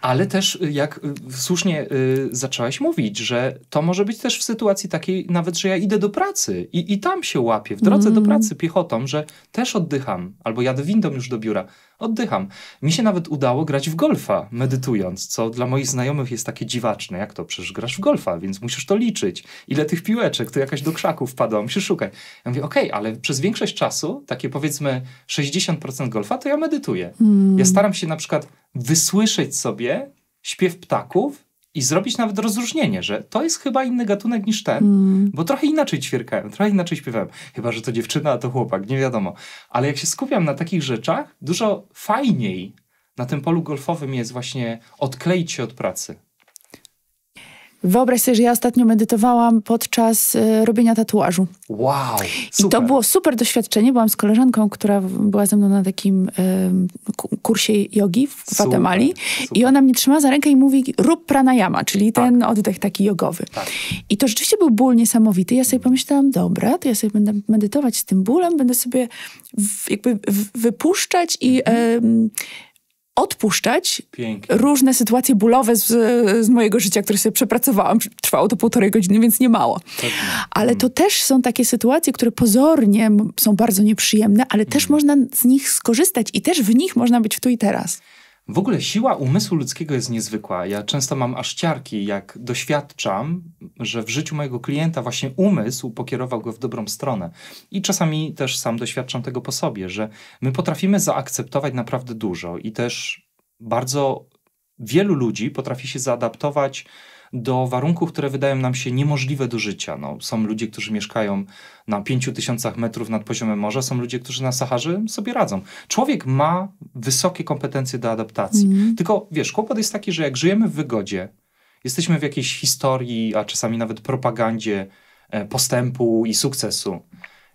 Ale też, jak słusznie y, zaczęłaś mówić, że to może być też w sytuacji takiej nawet, że ja idę do pracy i, i tam się łapię, w drodze mm. do pracy piechotą, że też oddycham, albo jadę windą już do biura, oddycham. Mi się nawet udało grać w golfa, medytując, co dla moich znajomych jest takie dziwaczne. Jak to? Przecież grasz w golfa, więc musisz to liczyć. Ile tych piłeczek, tu jakaś do krzaków wpadła, musisz szukać. Ja mówię, okej, okay, ale przez większość czasu, takie powiedzmy sześćdziesiąt procent golfa, to ja medytuję. Mm. Ja staram się na przykład wysłyszeć sobie śpiew ptaków i zrobić nawet rozróżnienie, że to jest chyba inny gatunek niż ten, mm. bo trochę inaczej ćwierkałem, trochę inaczej śpiewałem. Chyba, że to dziewczyna, a to chłopak, nie wiadomo. Ale jak się skupiam na takich rzeczach, dużo fajniej na tym polu golfowym jest właśnie odkleić się od pracy. Wyobraź sobie, że ja ostatnio medytowałam podczas y, robienia tatuażu. Wow, super. I to było super doświadczenie. Byłam z koleżanką, która była ze mną na takim y, kursie jogi w Gwatemali. I ona mnie trzymała za rękę i mówi, rób pranayama, czyli tak. ten oddech taki jogowy. Tak. I to rzeczywiście był ból niesamowity. Ja sobie pomyślałam, dobra, to ja sobie będę medytować z tym bólem, będę sobie w, jakby w, wypuszczać i... Mhm. Y, odpuszczać Pięknie. różne sytuacje bólowe z, z mojego życia, które sobie przepracowałam. Trwało to półtorej godziny, więc nie mało. Pewnie. Ale to też są takie sytuacje, które pozornie są bardzo nieprzyjemne, ale mhm. też można z nich skorzystać i też w nich można być w tu i teraz. W ogóle siła umysłu ludzkiego jest niezwykła. Ja często mam aż ciarki, jak doświadczam, że w życiu mojego klienta właśnie umysł pokierował go w dobrą stronę. I czasami też sam doświadczam tego po sobie, że my potrafimy zaakceptować naprawdę dużo i też bardzo wielu ludzi potrafi się zaadaptować do warunków, które wydają nam się niemożliwe do życia. No, są ludzie, którzy mieszkają na pięciu tysiącach metrów nad poziomem morza, są ludzie, którzy na Saharze sobie radzą. Człowiek ma wysokie kompetencje do adaptacji. Mm. Tylko wiesz, kłopot jest taki, że jak żyjemy w wygodzie, jesteśmy w jakiejś historii, a czasami nawet propagandzie postępu i sukcesu.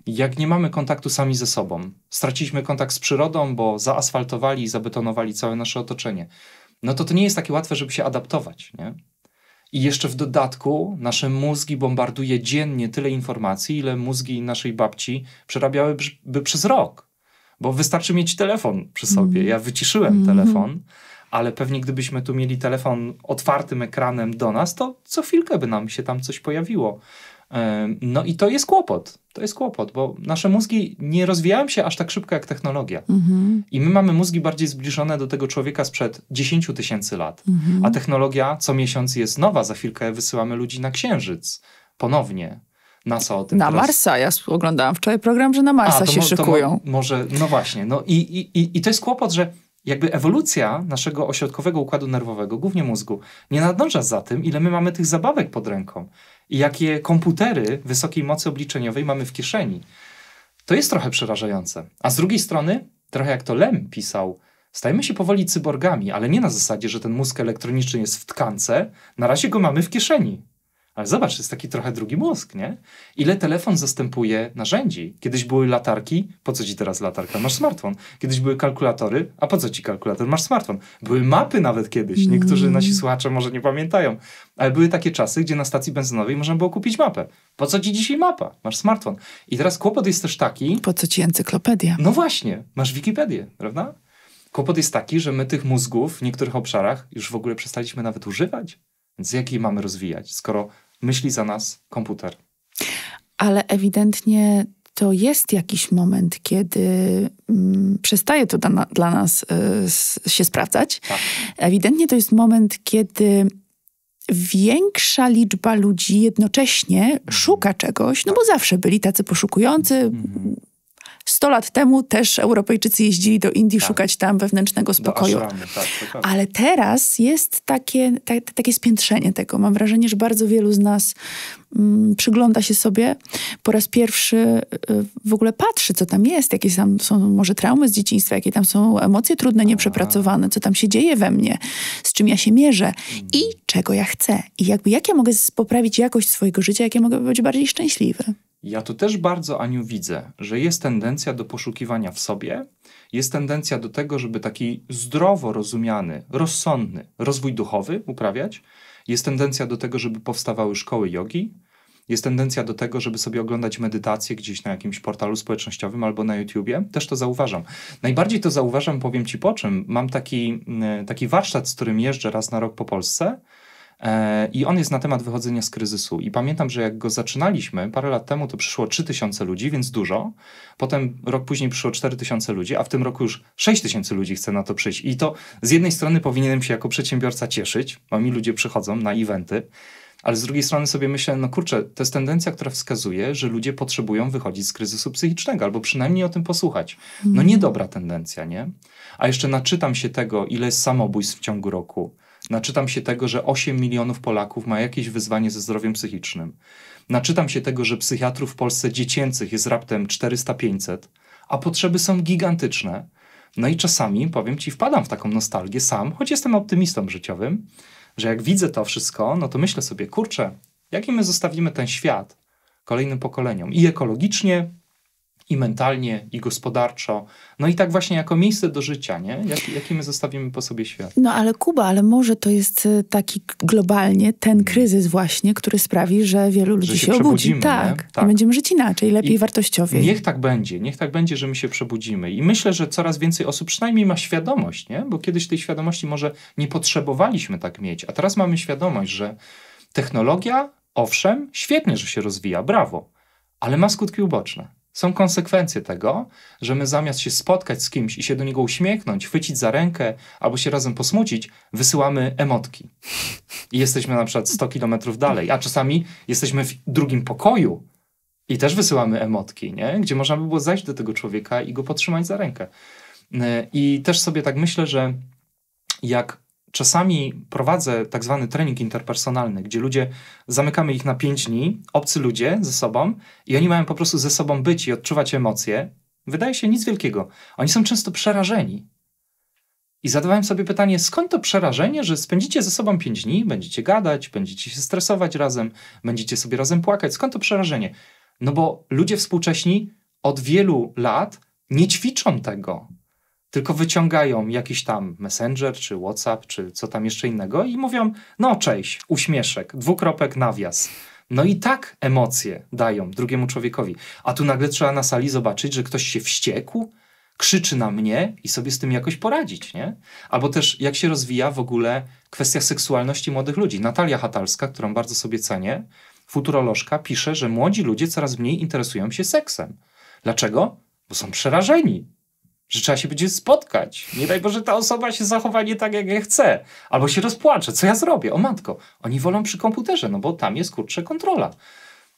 Jak nie mamy kontaktu sami ze sobą, straciliśmy kontakt z przyrodą, bo zaasfaltowali i zabetonowali całe nasze otoczenie, no to to nie jest takie łatwe, żeby się adaptować, nie? I jeszcze w dodatku nasze mózgi bombarduje dziennie tyle informacji, ile mózgi naszej babci przerabiałyby przez rok. Bo wystarczy mieć telefon przy sobie. Ja wyciszyłem mm-hmm. telefon, ale pewnie gdybyśmy tu mieli telefon otwartym ekranem do nas, to co chwilkę by nam się tam coś pojawiło. No i to jest kłopot, to jest kłopot, bo nasze mózgi nie rozwijają się aż tak szybko jak technologia. Mm-hmm. I my mamy mózgi bardziej zbliżone do tego człowieka sprzed dziesięciu tysięcy lat, mm-hmm. a technologia co miesiąc jest nowa, za chwilkę wysyłamy ludzi na Księżyc ponownie. NASA o tym na teraz... Marsa, ja oglądałam wczoraj program, że na Marsa a, się mo- szykują. Mo- może, no właśnie, no i, i, i to jest kłopot, że jakby ewolucja naszego ośrodkowego układu nerwowego, głównie mózgu, nie nadąża za tym, ile my mamy tych zabawek pod ręką. I jakie komputery wysokiej mocy obliczeniowej mamy w kieszeni. To jest trochę przerażające. A z drugiej strony, trochę jak to Lem pisał, stajemy się powoli cyborgami, ale nie na zasadzie, że ten mózg elektroniczny jest w tkance, na razie go mamy w kieszeni. Ale zobacz, jest taki trochę drugi mózg, nie? Ile telefon zastępuje narzędzi? Kiedyś były latarki, po co ci teraz latarka? Masz smartfon. Kiedyś były kalkulatory, a po co ci kalkulator? Masz smartfon. Były mapy nawet kiedyś. Niektórzy nasi słuchacze może nie pamiętają. Ale były takie czasy, gdzie na stacji benzynowej można było kupić mapę. Po co ci dzisiaj mapa? Masz smartfon. I teraz kłopot jest też taki... Po co ci encyklopedia? No właśnie, masz Wikipedię, prawda? Kłopot jest taki, że my tych mózgów w niektórych obszarach już w ogóle przestaliśmy nawet używać. Więc jak je mamy rozwijać, skoro myśli za nas komputer? Ale ewidentnie to jest jakiś moment, kiedy mm, przestaje to dla, dla nas y, się sprawdzać. Tak. Ewidentnie to jest moment, kiedy większa liczba ludzi jednocześnie mhm. szuka czegoś, no bo zawsze byli tacy poszukujący. Mhm. Sto lat temu też Europejczycy jeździli do Indii tak. szukać tam wewnętrznego spokoju. Do Ashramy, tak, tak, tak. Ale teraz jest takie, ta, takie spiętrzenie tego. Mam wrażenie, że bardzo wielu z nas mm, przygląda się sobie. Po raz pierwszy y, w ogóle patrzy, co tam jest, jakie tam są może traumy z dzieciństwa, jakie tam są emocje trudne, nieprzepracowane, co tam się dzieje we mnie, z czym ja się mierzę mm. i czego ja chcę. I jakby jak ja mogę poprawić jakość swojego życia, jak ja mogę być bardziej szczęśliwy. Ja tu też bardzo, Aniu, widzę, że jest tendencja do poszukiwania w sobie, jest tendencja do tego, żeby taki zdrowo rozumiany, rozsądny rozwój duchowy uprawiać, jest tendencja do tego, żeby powstawały szkoły jogi, jest tendencja do tego, żeby sobie oglądać medytacje gdzieś na jakimś portalu społecznościowym albo na YouTubie. Też to zauważam. Najbardziej to zauważam, powiem ci po czym. Mam taki, taki warsztat, z którym jeżdżę raz na rok po Polsce, i on jest na temat wychodzenia z kryzysu. I pamiętam, że jak go zaczynaliśmy parę lat temu, to przyszło trzy tysiące ludzi, więc dużo. Potem rok później przyszło cztery tysiące ludzi, a w tym roku już sześć tysięcy ludzi chce na to przyjść. I to z jednej strony powinienem się jako przedsiębiorca cieszyć, bo mi ludzie przychodzą na eventy, ale z drugiej strony sobie myślę, no kurczę, to jest tendencja, która wskazuje, że ludzie potrzebują wychodzić z kryzysu psychicznego, albo przynajmniej o tym posłuchać. No niedobra tendencja, nie? A jeszcze naczytam się tego, ile jest samobójstw w ciągu roku. Naczytam się tego, że osiem milionów Polaków ma jakieś wyzwanie ze zdrowiem psychicznym. Naczytam się tego, że psychiatrów w Polsce dziecięcych jest raptem czterysta pięćset, a potrzeby są gigantyczne. No i czasami, powiem ci, wpadam w taką nostalgię sam, choć jestem optymistą życiowym, że jak widzę to wszystko, no to myślę sobie, kurczę, jaki my zostawimy ten świat kolejnym pokoleniom i ekologicznie, i mentalnie, i gospodarczo. No i tak właśnie jako miejsce do życia, nie? Jak, jaki my zostawimy po sobie świat. No ale Kuba, ale może to jest taki globalnie ten kryzys właśnie, który sprawi, że wielu ludzi że się, się obudzi. Tak, tak. I będziemy żyć inaczej, lepiej, I wartościowiej. Niech tak będzie. Niech tak będzie, że my się przebudzimy. I myślę, że coraz więcej osób przynajmniej ma świadomość, nie? Bo kiedyś tej świadomości może nie potrzebowaliśmy tak mieć. A teraz mamy świadomość, że technologia, owszem, świetnie, że się rozwija, brawo, ale ma skutki uboczne. Są konsekwencje tego, że my zamiast się spotkać z kimś i się do niego uśmiechnąć, chwycić za rękę albo się razem posmucić, wysyłamy emotki. I jesteśmy na przykład sto kilometrów dalej, a czasami jesteśmy w drugim pokoju i też wysyłamy emotki, nie? Gdzie można by było zajść do tego człowieka i go podtrzymać za rękę. I też sobie tak myślę, że jak czasami prowadzę tak zwany trening interpersonalny, gdzie ludzie, zamykamy ich na pięć dni, obcy ludzie ze sobą i oni mają po prostu ze sobą być i odczuwać emocje. Wydaje się nic wielkiego. Oni są często przerażeni. I zadawałem sobie pytanie, skąd to przerażenie, że spędzicie ze sobą pięć dni, będziecie gadać, będziecie się stresować razem, będziecie sobie razem płakać. Skąd to przerażenie? No bo ludzie współcześni od wielu lat nie ćwiczą tego. Tylko wyciągają jakiś tam Messenger, czy WhatsApp, czy co tam jeszcze innego i mówią, no cześć, uśmieszek, dwukropek, nawias. No i tak emocje dają drugiemu człowiekowi. A tu nagle trzeba na sali zobaczyć, że ktoś się wściekł, krzyczy na mnie i sobie z tym jakoś poradzić, nie? Albo też jak się rozwija w ogóle kwestia seksualności młodych ludzi. Natalia Hatalska, którą bardzo sobie cenię, futurolożka, pisze, że młodzi ludzie coraz mniej interesują się seksem. Dlaczego? Bo są przerażeni, że trzeba się będzie spotkać. Nie daj Boże, ta osoba się zachowa nie tak, jak ja chcę. Albo się rozpłacze. Co ja zrobię? O matko, oni wolą przy komputerze, no bo tam jest, kurczę, kontrola.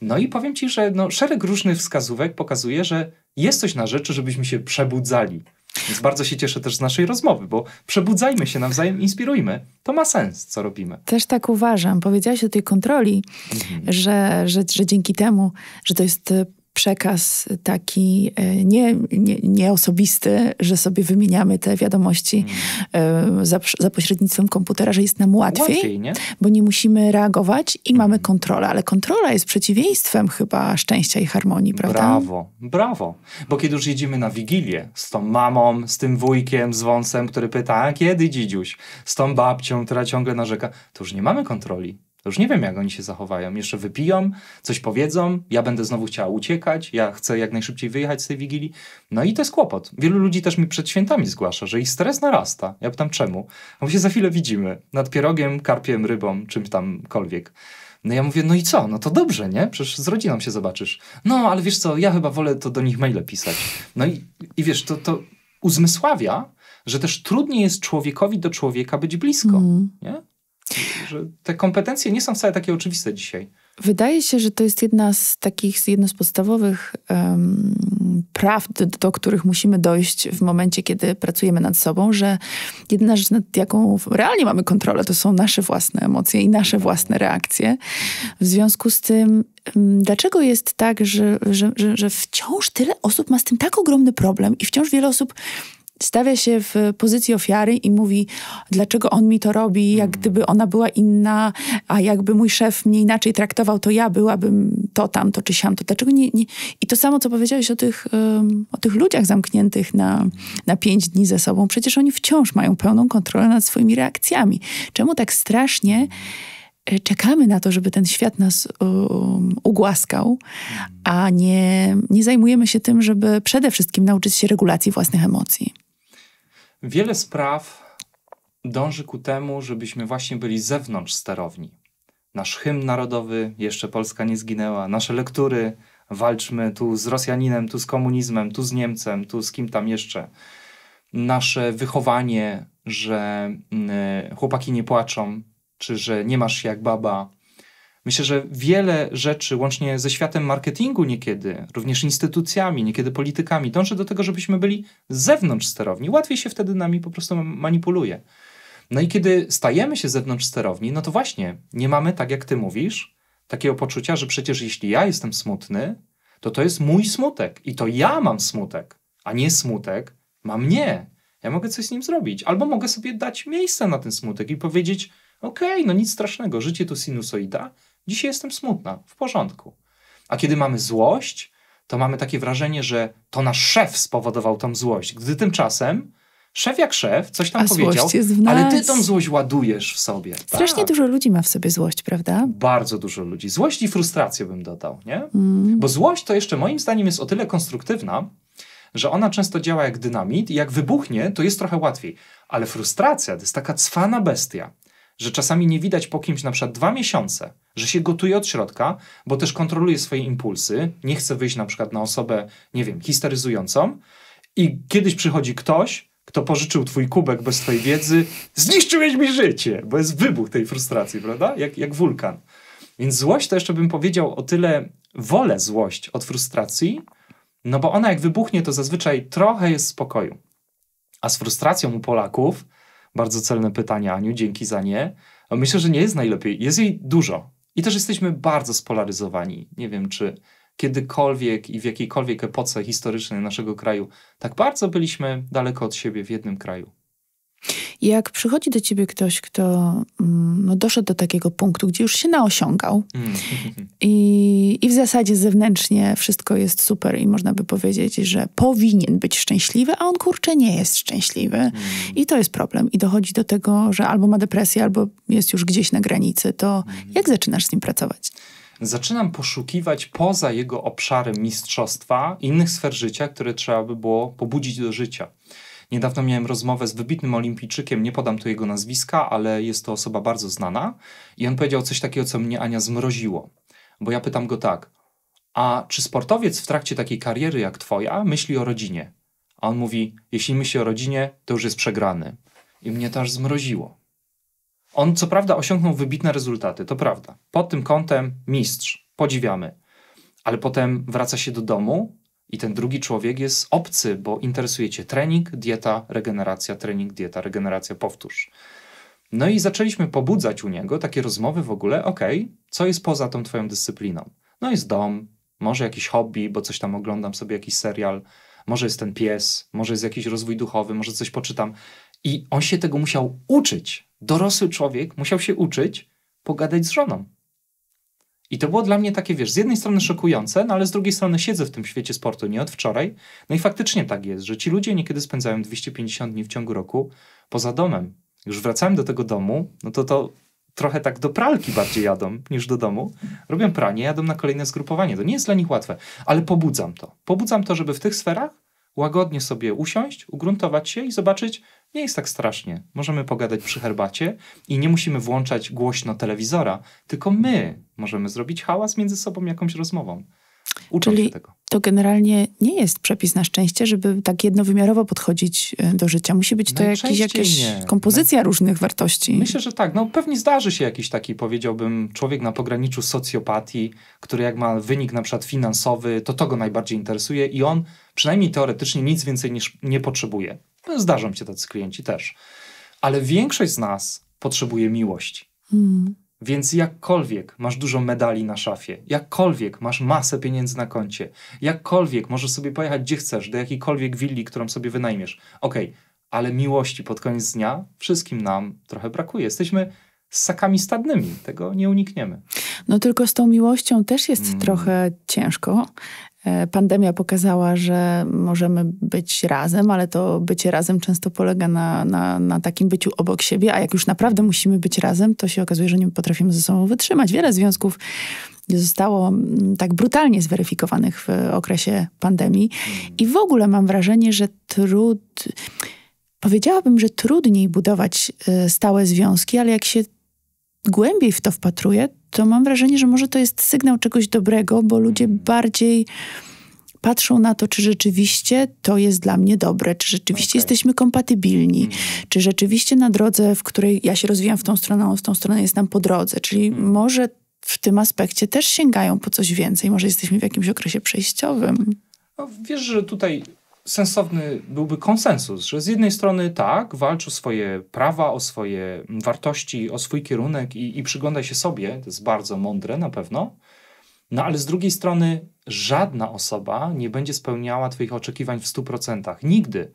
No i powiem ci, że no, szereg różnych wskazówek pokazuje, że jest coś na rzeczy, żebyśmy się przebudzali. Więc bardzo się cieszę też z naszej rozmowy, bo przebudzajmy się nawzajem, inspirujmy. To ma sens, co robimy. Też tak uważam. Powiedziałaś o tej kontroli, mhm. że, że, że dzięki temu, że to jest przekaz taki nie, nie, nie osobisty, że sobie wymieniamy te wiadomości hmm. za, za pośrednictwem komputera, że jest nam łatwiej, łatwiej nie? bo nie musimy reagować i hmm. mamy kontrolę. Ale kontrola jest przeciwieństwem chyba szczęścia i harmonii, prawda? Brawo, brawo. Bo kiedy już jedziemy na Wigilię z tą mamą, z tym wujkiem, z wąsem, który pyta, a kiedy dzidziuś? Z tą babcią, która ciągle narzeka, to już nie mamy kontroli. To już nie wiem, jak oni się zachowają. Jeszcze wypiją, coś powiedzą, ja będę znowu chciała uciekać, ja chcę jak najszybciej wyjechać z tej Wigilii. No i to jest kłopot. Wielu ludzi też mi przed świętami zgłasza, że ich stres narasta. Ja pytam czemu? A my się za chwilę widzimy. Nad pierogiem, karpiem, rybą, czymś tamkolwiek. No ja mówię, no i co? No to dobrze, nie? Przecież z rodziną się zobaczysz. No, ale wiesz co, ja chyba wolę to do nich maile pisać. No i, i wiesz, to, to uzmysławia, że też trudniej jest człowiekowi do człowieka być blisko, mm. nie? Że te kompetencje nie są wcale takie oczywiste dzisiaj. Wydaje się, że to jest jedna z takich, jedno z podstawowych um, prawd, do których musimy dojść w momencie, kiedy pracujemy nad sobą, że jedyna rzecz, nad jaką realnie mamy kontrolę, to są nasze własne emocje i nasze własne reakcje. W związku z tym, um, dlaczego jest tak, że, że, że, że wciąż tyle osób ma z tym tak ogromny problem i wciąż wiele osób stawia się w pozycji ofiary i mówi, dlaczego on mi to robi, jak mm. gdyby ona była inna, a jakby mój szef mnie inaczej traktował, to ja byłabym to, tamto czy siamto. Dlaczego nie, nie? I to samo, co powiedziałeś o tych, um, o tych ludziach zamkniętych na, na pięć dni ze sobą. Przecież oni wciąż mają pełną kontrolę nad swoimi reakcjami. Czemu tak strasznie czekamy na to, żeby ten świat nas um, ugłaskał, a nie, nie zajmujemy się tym, żeby przede wszystkim nauczyć się regulacji własnych emocji? Wiele spraw dąży ku temu, żebyśmy właśnie byli zewnątrz sterowni. Nasz hymn narodowy, jeszcze Polska nie zginęła, nasze lektury, walczmy tu z Rosjaninem, tu z komunizmem, tu z Niemcem, tu z kim tam jeszcze. Nasze wychowanie, że y, chłopaki nie płaczą, czy że nie masz jak baba. Myślę, że wiele rzeczy, łącznie ze światem marketingu niekiedy, również instytucjami, niekiedy politykami, dąży do tego, żebyśmy byli z zewnątrz sterowni. Łatwiej się wtedy nami po prostu manipuluje. No i kiedy stajemy się zewnątrz sterowni, no to właśnie nie mamy, tak jak ty mówisz, takiego poczucia, że przecież jeśli ja jestem smutny, to to jest mój smutek i to ja mam smutek, a nie smutek ma mnie. Ja mogę coś z nim zrobić. Albo mogę sobie dać miejsce na ten smutek i powiedzieć, okej, okay, no nic strasznego, życie to sinusoida, dzisiaj jestem smutna, w porządku. A kiedy mamy złość, to mamy takie wrażenie, że to nasz szef spowodował tą złość. Gdy tymczasem szef jak szef coś tam A powiedział, ale ty tą złość ładujesz w sobie. Strasznie tak. Dużo ludzi ma w sobie złość, prawda? Bardzo dużo ludzi. Złość i frustrację bym dodał, nie? Mm. Bo złość to jeszcze moim zdaniem jest o tyle konstruktywna, że ona często działa jak dynamit i jak wybuchnie, to jest trochę łatwiej. Ale frustracja to jest taka cwana bestia, że czasami nie widać po kimś na przykład dwa miesiące, że się gotuje od środka, bo też kontroluje swoje impulsy, nie chce wyjść na przykład na osobę, nie wiem, histeryzującą i kiedyś przychodzi ktoś, kto pożyczył twój kubek bez twojej wiedzy, zniszczyłeś mi życie, bo jest wybuch tej frustracji, prawda? Jak, jak wulkan. Więc złość to jeszcze bym powiedział o tyle, wolę złość od frustracji, no bo ona jak wybuchnie, to zazwyczaj trochę jest spokoju. A z frustracją u Polaków, bardzo celne pytanie, Aniu, dzięki za nie. Myślę, że nie jest najlepiej. Jest jej dużo. I też jesteśmy bardzo spolaryzowani. Nie wiem, czy kiedykolwiek i w jakiejkolwiek epoce historycznej naszego kraju tak bardzo byliśmy daleko od siebie w jednym kraju. Jak przychodzi do ciebie ktoś, kto no, doszedł do takiego punktu, gdzie już się naosiągał mm. i, i w zasadzie zewnętrznie wszystko jest super i można by powiedzieć, że powinien być szczęśliwy, a on kurczę nie jest szczęśliwy mm. i to jest problem. I dochodzi do tego, że albo ma depresję, albo jest już gdzieś na granicy, to mm. jak zaczynasz z nim pracować? zaczynam poszukiwać poza jego obszarem mistrzostwa innych sfer życia, które trzeba by było pobudzić do życia. Niedawno miałem rozmowę z wybitnym olimpijczykiem, nie podam tu jego nazwiska, ale jest to osoba bardzo znana i on powiedział coś takiego, co mnie, Ania, zmroziło. Bo ja pytam go tak, a czy sportowiec w trakcie takiej kariery jak twoja myśli o rodzinie? A on mówi, jeśli myśli o rodzinie, to już jest przegrany. I mnie to aż zmroziło. On co prawda osiągnął wybitne rezultaty, to prawda. Pod tym kątem mistrz, podziwiamy. Ale potem wraca się do domu i ten drugi człowiek jest obcy, bo interesuje cię trening, dieta, regeneracja, trening, dieta, regeneracja, powtórz. No i zaczęliśmy pobudzać u niego takie rozmowy w ogóle, okej, okay, co jest poza tą twoją dyscypliną? No jest dom, może jakieś hobby, bo coś tam oglądam sobie, jakiś serial, może jest ten pies, może jest jakiś rozwój duchowy, może coś poczytam. I on się tego musiał uczyć. Dorosły człowiek musiał się uczyć pogadać z żoną. I to było dla mnie takie, wiesz, z jednej strony szokujące, no ale z drugiej strony siedzę w tym świecie sportu nie od wczoraj. No i faktycznie tak jest, że ci ludzie niekiedy spędzają dwieście pięćdziesiąt dni w ciągu roku poza domem. Już wracałem do tego domu, no to to trochę tak do pralki bardziej jadą niż do domu. Robią pranie, jadą na kolejne zgrupowanie. To nie jest dla nich łatwe, ale pobudzam to. Pobudzam to, żeby w tych sferach łagodnie sobie usiąść, ugruntować się i zobaczyć, nie jest tak strasznie. Możemy pogadać przy herbacie i nie musimy włączać głośno telewizora, tylko my możemy zrobić hałas między sobą jakąś rozmową. Uczę się tego. To generalnie nie jest przepis na szczęście, żeby tak jednowymiarowo podchodzić do życia. Musi być to jakiś, jakaś nie. kompozycja no. różnych wartości. Myślę, że tak. No pewnie zdarzy się jakiś taki, powiedziałbym, człowiek na pograniczu socjopatii, który jak ma wynik na przykład finansowy, to to go najbardziej interesuje i on przynajmniej teoretycznie nic więcej niż nie potrzebuje. No, zdarzą się tacy klienci też. Ale większość z nas potrzebuje miłości. Hmm. Więc jakkolwiek masz dużo medali na szafie, jakkolwiek masz masę pieniędzy na koncie, jakkolwiek możesz sobie pojechać gdzie chcesz, do jakiejkolwiek willi, którą sobie wynajmiesz. Okej, okay, ale miłości pod koniec dnia wszystkim nam trochę brakuje. Jesteśmy ssakami stadnymi, tego nie unikniemy. No tylko z tą miłością też jest mm. trochę ciężko. Pandemia pokazała, że możemy być razem, ale to bycie razem często polega na, na, na takim byciu obok siebie, a jak już naprawdę musimy być razem, to się okazuje, że nie potrafimy ze sobą wytrzymać. Wiele związków zostało tak brutalnie zweryfikowanych w okresie pandemii i w ogóle mam wrażenie, że trud... Powiedziałabym, że trudniej budować stałe związki, ale jak się głębiej w to wpatruję, to mam wrażenie, że może to jest sygnał czegoś dobrego, bo ludzie bardziej patrzą na to, czy rzeczywiście to jest dla mnie dobre, czy rzeczywiście okay. jesteśmy kompatybilni, mm. czy rzeczywiście na drodze, w której ja się rozwijam w tą stronę, w tą stronę jest nam po drodze. Czyli mm. może w tym aspekcie też sięgają po coś więcej, może jesteśmy w jakimś okresie przejściowym. No, wiesz, że tutaj... Sensowny byłby konsensus, że z jednej strony tak, walcz o swoje prawa, o swoje wartości, o swój kierunek i, i przyglądaj się sobie, to jest bardzo mądre na pewno, no ale z drugiej strony żadna osoba nie będzie spełniała twoich oczekiwań w stu procentach, nigdy.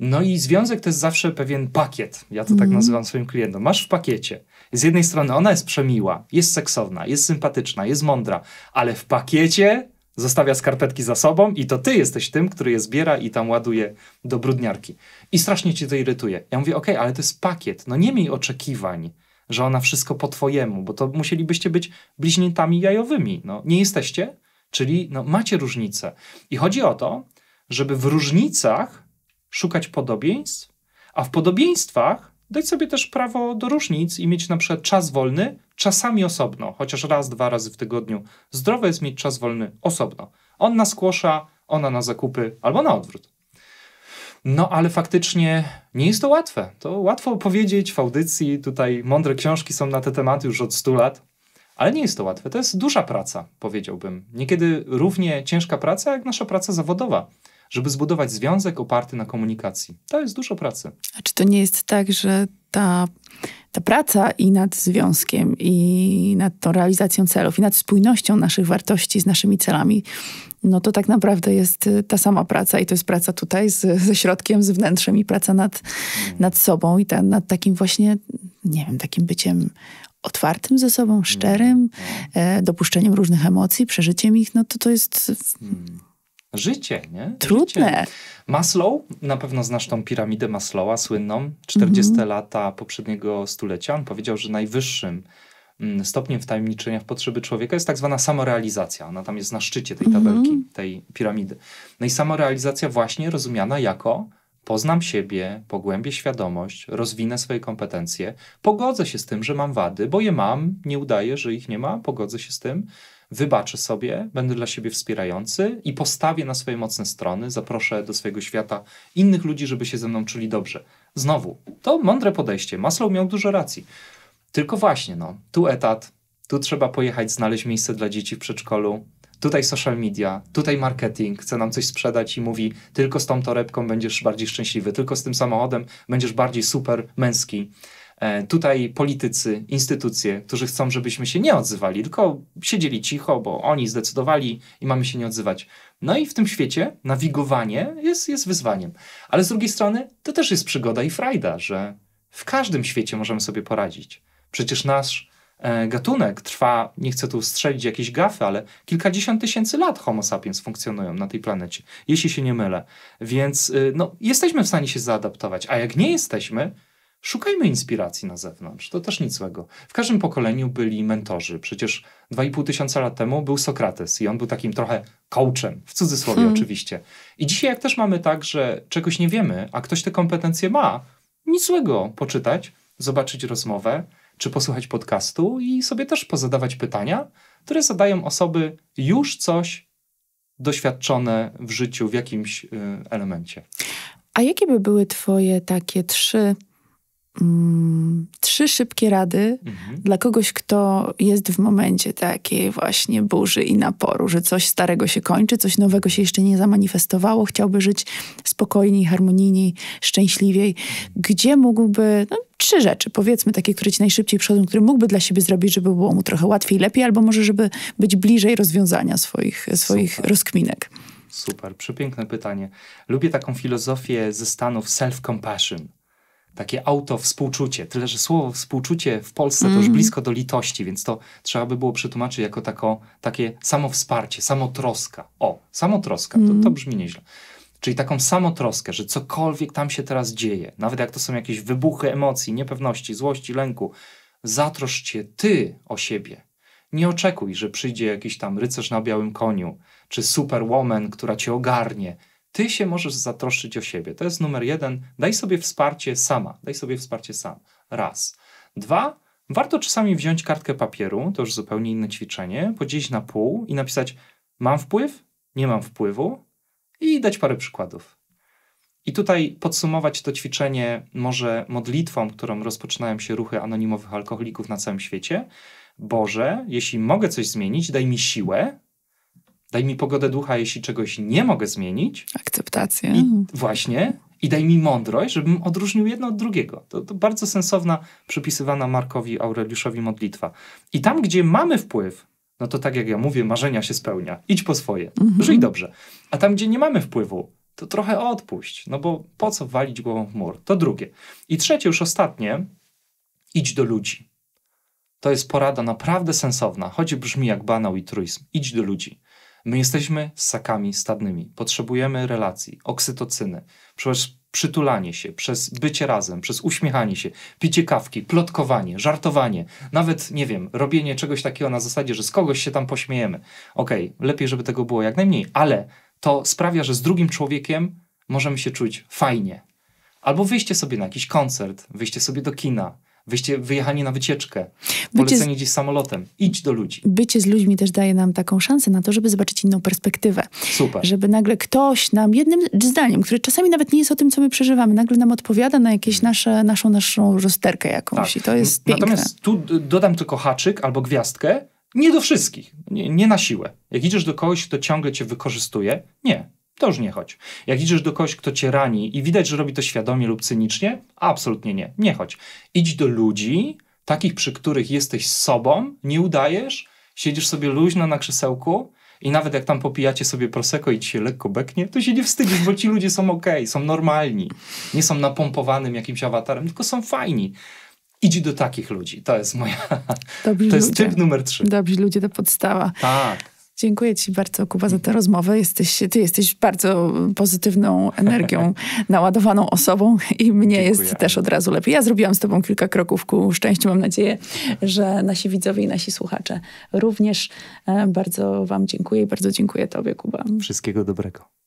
No i związek to jest zawsze pewien pakiet, ja to mm. tak nazywam swoim klientom, masz w pakiecie. Z jednej strony ona jest przemiła, jest seksowna, jest sympatyczna, jest mądra, ale w pakiecie... Zostawia skarpetki za sobą i to ty jesteś tym, który je zbiera i tam ładuje do brudniarki. I strasznie cię to irytuje. Ja mówię, okej, okay, ale to jest pakiet. No nie miej oczekiwań, że ona wszystko po twojemu, bo to musielibyście być bliźniętami jajowymi. No nie jesteście, czyli no, macie różnice. I chodzi o to, żeby w różnicach szukać podobieństw, a w podobieństwach dać sobie też prawo do różnic i mieć na przykład czas wolny czasami osobno, chociaż raz, dwa razy w tygodniu. Zdrowe jest mieć czas wolny osobno. On na squasha, ona na zakupy albo na odwrót. No ale faktycznie nie jest to łatwe. To łatwo powiedzieć w audycji, tutaj mądre książki są na te tematy już od stu lat, ale nie jest to łatwe. To jest duża praca, powiedziałbym. Niekiedy równie ciężka praca jak nasza praca zawodowa. Żeby zbudować związek oparty na komunikacji. To jest dużo pracy. A czy to nie jest tak, że ta, ta praca i nad związkiem, i nad tą realizacją celów, i nad spójnością naszych wartości z naszymi celami, no to tak naprawdę jest ta sama praca i to jest praca tutaj z, ze środkiem, z wnętrzem i praca nad, hmm. nad sobą i ta, nad takim właśnie, nie wiem, takim byciem otwartym ze sobą, szczerym, hmm. e, dopuszczeniem różnych emocji, przeżyciem ich, no to to jest... Hmm. Życie, nie? Trudne. Życie. Maslow, na pewno znasz tą piramidę Maslowa, słynną, czterdzieste lata poprzedniego stulecia. On powiedział, że najwyższym stopniem wtajemniczenia w potrzeby człowieka jest tak zwana samorealizacja. Ona tam jest na szczycie tej tabelki, mhm. tej piramidy. No i samorealizacja właśnie rozumiana jako poznam siebie, pogłębię świadomość, rozwinę swoje kompetencje, pogodzę się z tym, że mam wady, bo je mam, nie udaję, że ich nie ma, pogodzę się z tym, wybaczę sobie, będę dla siebie wspierający i postawię na swoje mocne strony, zaproszę do swojego świata innych ludzi, żeby się ze mną czuli dobrze. Znowu, to mądre podejście. Maslow miał dużo racji. Tylko właśnie, no, tu etat, tu trzeba pojechać, znaleźć miejsce dla dzieci w przedszkolu, tutaj social media, tutaj marketing, chce nam coś sprzedać i mówi, tylko z tą torebką będziesz bardziej szczęśliwy, tylko z tym samochodem będziesz bardziej super męski. E, tutaj politycy, instytucje, którzy chcą, żebyśmy się nie odzywali, tylko siedzieli cicho, bo oni zdecydowali i mamy się nie odzywać. No i w tym świecie nawigowanie jest, jest wyzwaniem. Ale z drugiej strony to też jest przygoda i frajda, że w każdym świecie możemy sobie poradzić. Przecież nasz e, gatunek trwa, nie chcę tu strzelić jakiejś gafy, ale kilkadziesiąt tysięcy lat homo sapiens funkcjonują na tej planecie, jeśli się nie mylę. Więc y, no, jesteśmy w stanie się zaadaptować, a jak nie jesteśmy, szukajmy inspiracji na zewnątrz. To też nic złego. W każdym pokoleniu byli mentorzy. Przecież dwa i pół tysiąca lat temu był Sokrates i on był takim trochę coachem, w cudzysłowie hmm. oczywiście. I dzisiaj jak też mamy tak, że czegoś nie wiemy, a ktoś te kompetencje ma, nic złego poczytać, zobaczyć rozmowę, czy posłuchać podcastu i sobie też pozadawać pytania, które zadają osoby już coś doświadczone w życiu w jakimś y, elemencie. A jakie by były twoje takie trzy, mm, trzy szybkie rady mhm. dla kogoś, kto jest w momencie takiej właśnie burzy i naporu, że coś starego się kończy, coś nowego się jeszcze nie zamanifestowało, chciałby żyć spokojniej, harmonijniej, szczęśliwiej. Gdzie mógłby... No, trzy rzeczy, powiedzmy, takie, które ci najszybciej przychodzą, które mógłby dla siebie zrobić, żeby było mu trochę łatwiej, lepiej, albo może, żeby być bliżej rozwiązania swoich, swoich rozkminek. Super, przepiękne pytanie. Lubię taką filozofię ze Stanów self-compassion. Takie auto-współczucie. Tyle, że słowo współczucie w Polsce mm. to już blisko do litości, więc to trzeba by było przetłumaczyć jako tako, takie samowsparcie, samotroska. O, samotroska, mm. to, to brzmi nieźle. Czyli taką samotroskę, że cokolwiek tam się teraz dzieje, nawet jak to są jakieś wybuchy emocji, niepewności, złości, lęku, zatroszcz się ty o siebie. Nie oczekuj, że przyjdzie jakiś tam rycerz na białym koniu, czy superwoman, która cię ogarnie. Ty się możesz zatroszczyć o siebie. To jest numer jeden. Daj sobie wsparcie sama. Daj sobie wsparcie sam. Raz. Dwa. Warto czasami wziąć kartkę papieru, to już zupełnie inne ćwiczenie, podzielić na pół i napisać mam wpływ, nie mam wpływu, i dać parę przykładów. I tutaj podsumować to ćwiczenie może modlitwą, którą rozpoczynają się ruchy anonimowych alkoholików na całym świecie. Boże, jeśli mogę coś zmienić, daj mi siłę, daj mi pogodę ducha, jeśli czegoś nie mogę zmienić. Akceptację. I, właśnie. I daj mi mądrość, żebym odróżnił jedno od drugiego. To, to bardzo sensowna, przypisywana Markowi Aureliuszowi modlitwa. I tam, gdzie mamy wpływ, no to tak jak ja mówię, marzenia się spełnia. Idź po swoje, mhm. żyj dobrze. A tam, gdzie nie mamy wpływu, to trochę odpuść. No bo po co walić głową w mur? To drugie. I trzecie, już ostatnie, idź do ludzi. To jest porada naprawdę sensowna, choć brzmi jak banał i truizm. Idź do ludzi. My jesteśmy ssakami stadnymi. Potrzebujemy relacji, oksytocyny, przecież przytulanie się, przez bycie razem, przez uśmiechanie się, picie kawki, plotkowanie, żartowanie, nawet, nie wiem, robienie czegoś takiego na zasadzie, że z kogoś się tam pośmiejemy. Okej, okay, lepiej, żeby tego było jak najmniej, ale to sprawia, że z drugim człowiekiem możemy się czuć fajnie. Albo wyjście sobie na jakiś koncert, wyjście sobie do kina, wyjście, wyjechanie na wycieczkę, polecenie z... gdzieś samolotem. Idź do ludzi. Bycie z ludźmi też daje nam taką szansę na to, żeby zobaczyć inną perspektywę. Super. Żeby nagle ktoś nam jednym zdaniem, które czasami nawet nie jest o tym, co my przeżywamy, nagle nam odpowiada na jakieś nasze, naszą, naszą rozterkę jakąś. Tak. I to jest piękne. Natomiast tu dodam tylko haczyk albo gwiazdkę. Nie do wszystkich. Nie, nie na siłę. Jak idziesz do kogoś, kto ciągle cię wykorzystuje, nie. To już nie chodź. Jak idziesz do kogoś, kto cię rani i widać, że robi to świadomie lub cynicznie, absolutnie nie. Nie chodź. Idź do ludzi, takich, przy których jesteś sobą, nie udajesz, siedzisz sobie luźno na krzesełku i nawet jak tam popijacie sobie prosecco i ci się lekko beknie, to się nie wstydzisz, bo ci ludzie są okej, są normalni. Nie są napompowanym jakimś awatarem, tylko są fajni. Idź do takich ludzi. To jest moja... Dobrzy to jest ludzie. Typ numer trzy. Dobrzy ludzie to podstawa. Tak. Dziękuję Ci bardzo, Kuba, za tę rozmowę. Jesteś, ty jesteś bardzo pozytywną energią, naładowaną osobą i mnie Dziękuję. Jest też od razu lepiej. Ja zrobiłam z Tobą kilka kroków ku szczęściu. Mam nadzieję, że nasi widzowie i nasi słuchacze również. Bardzo Wam dziękuję i bardzo dziękuję Tobie, Kuba. Wszystkiego dobrego.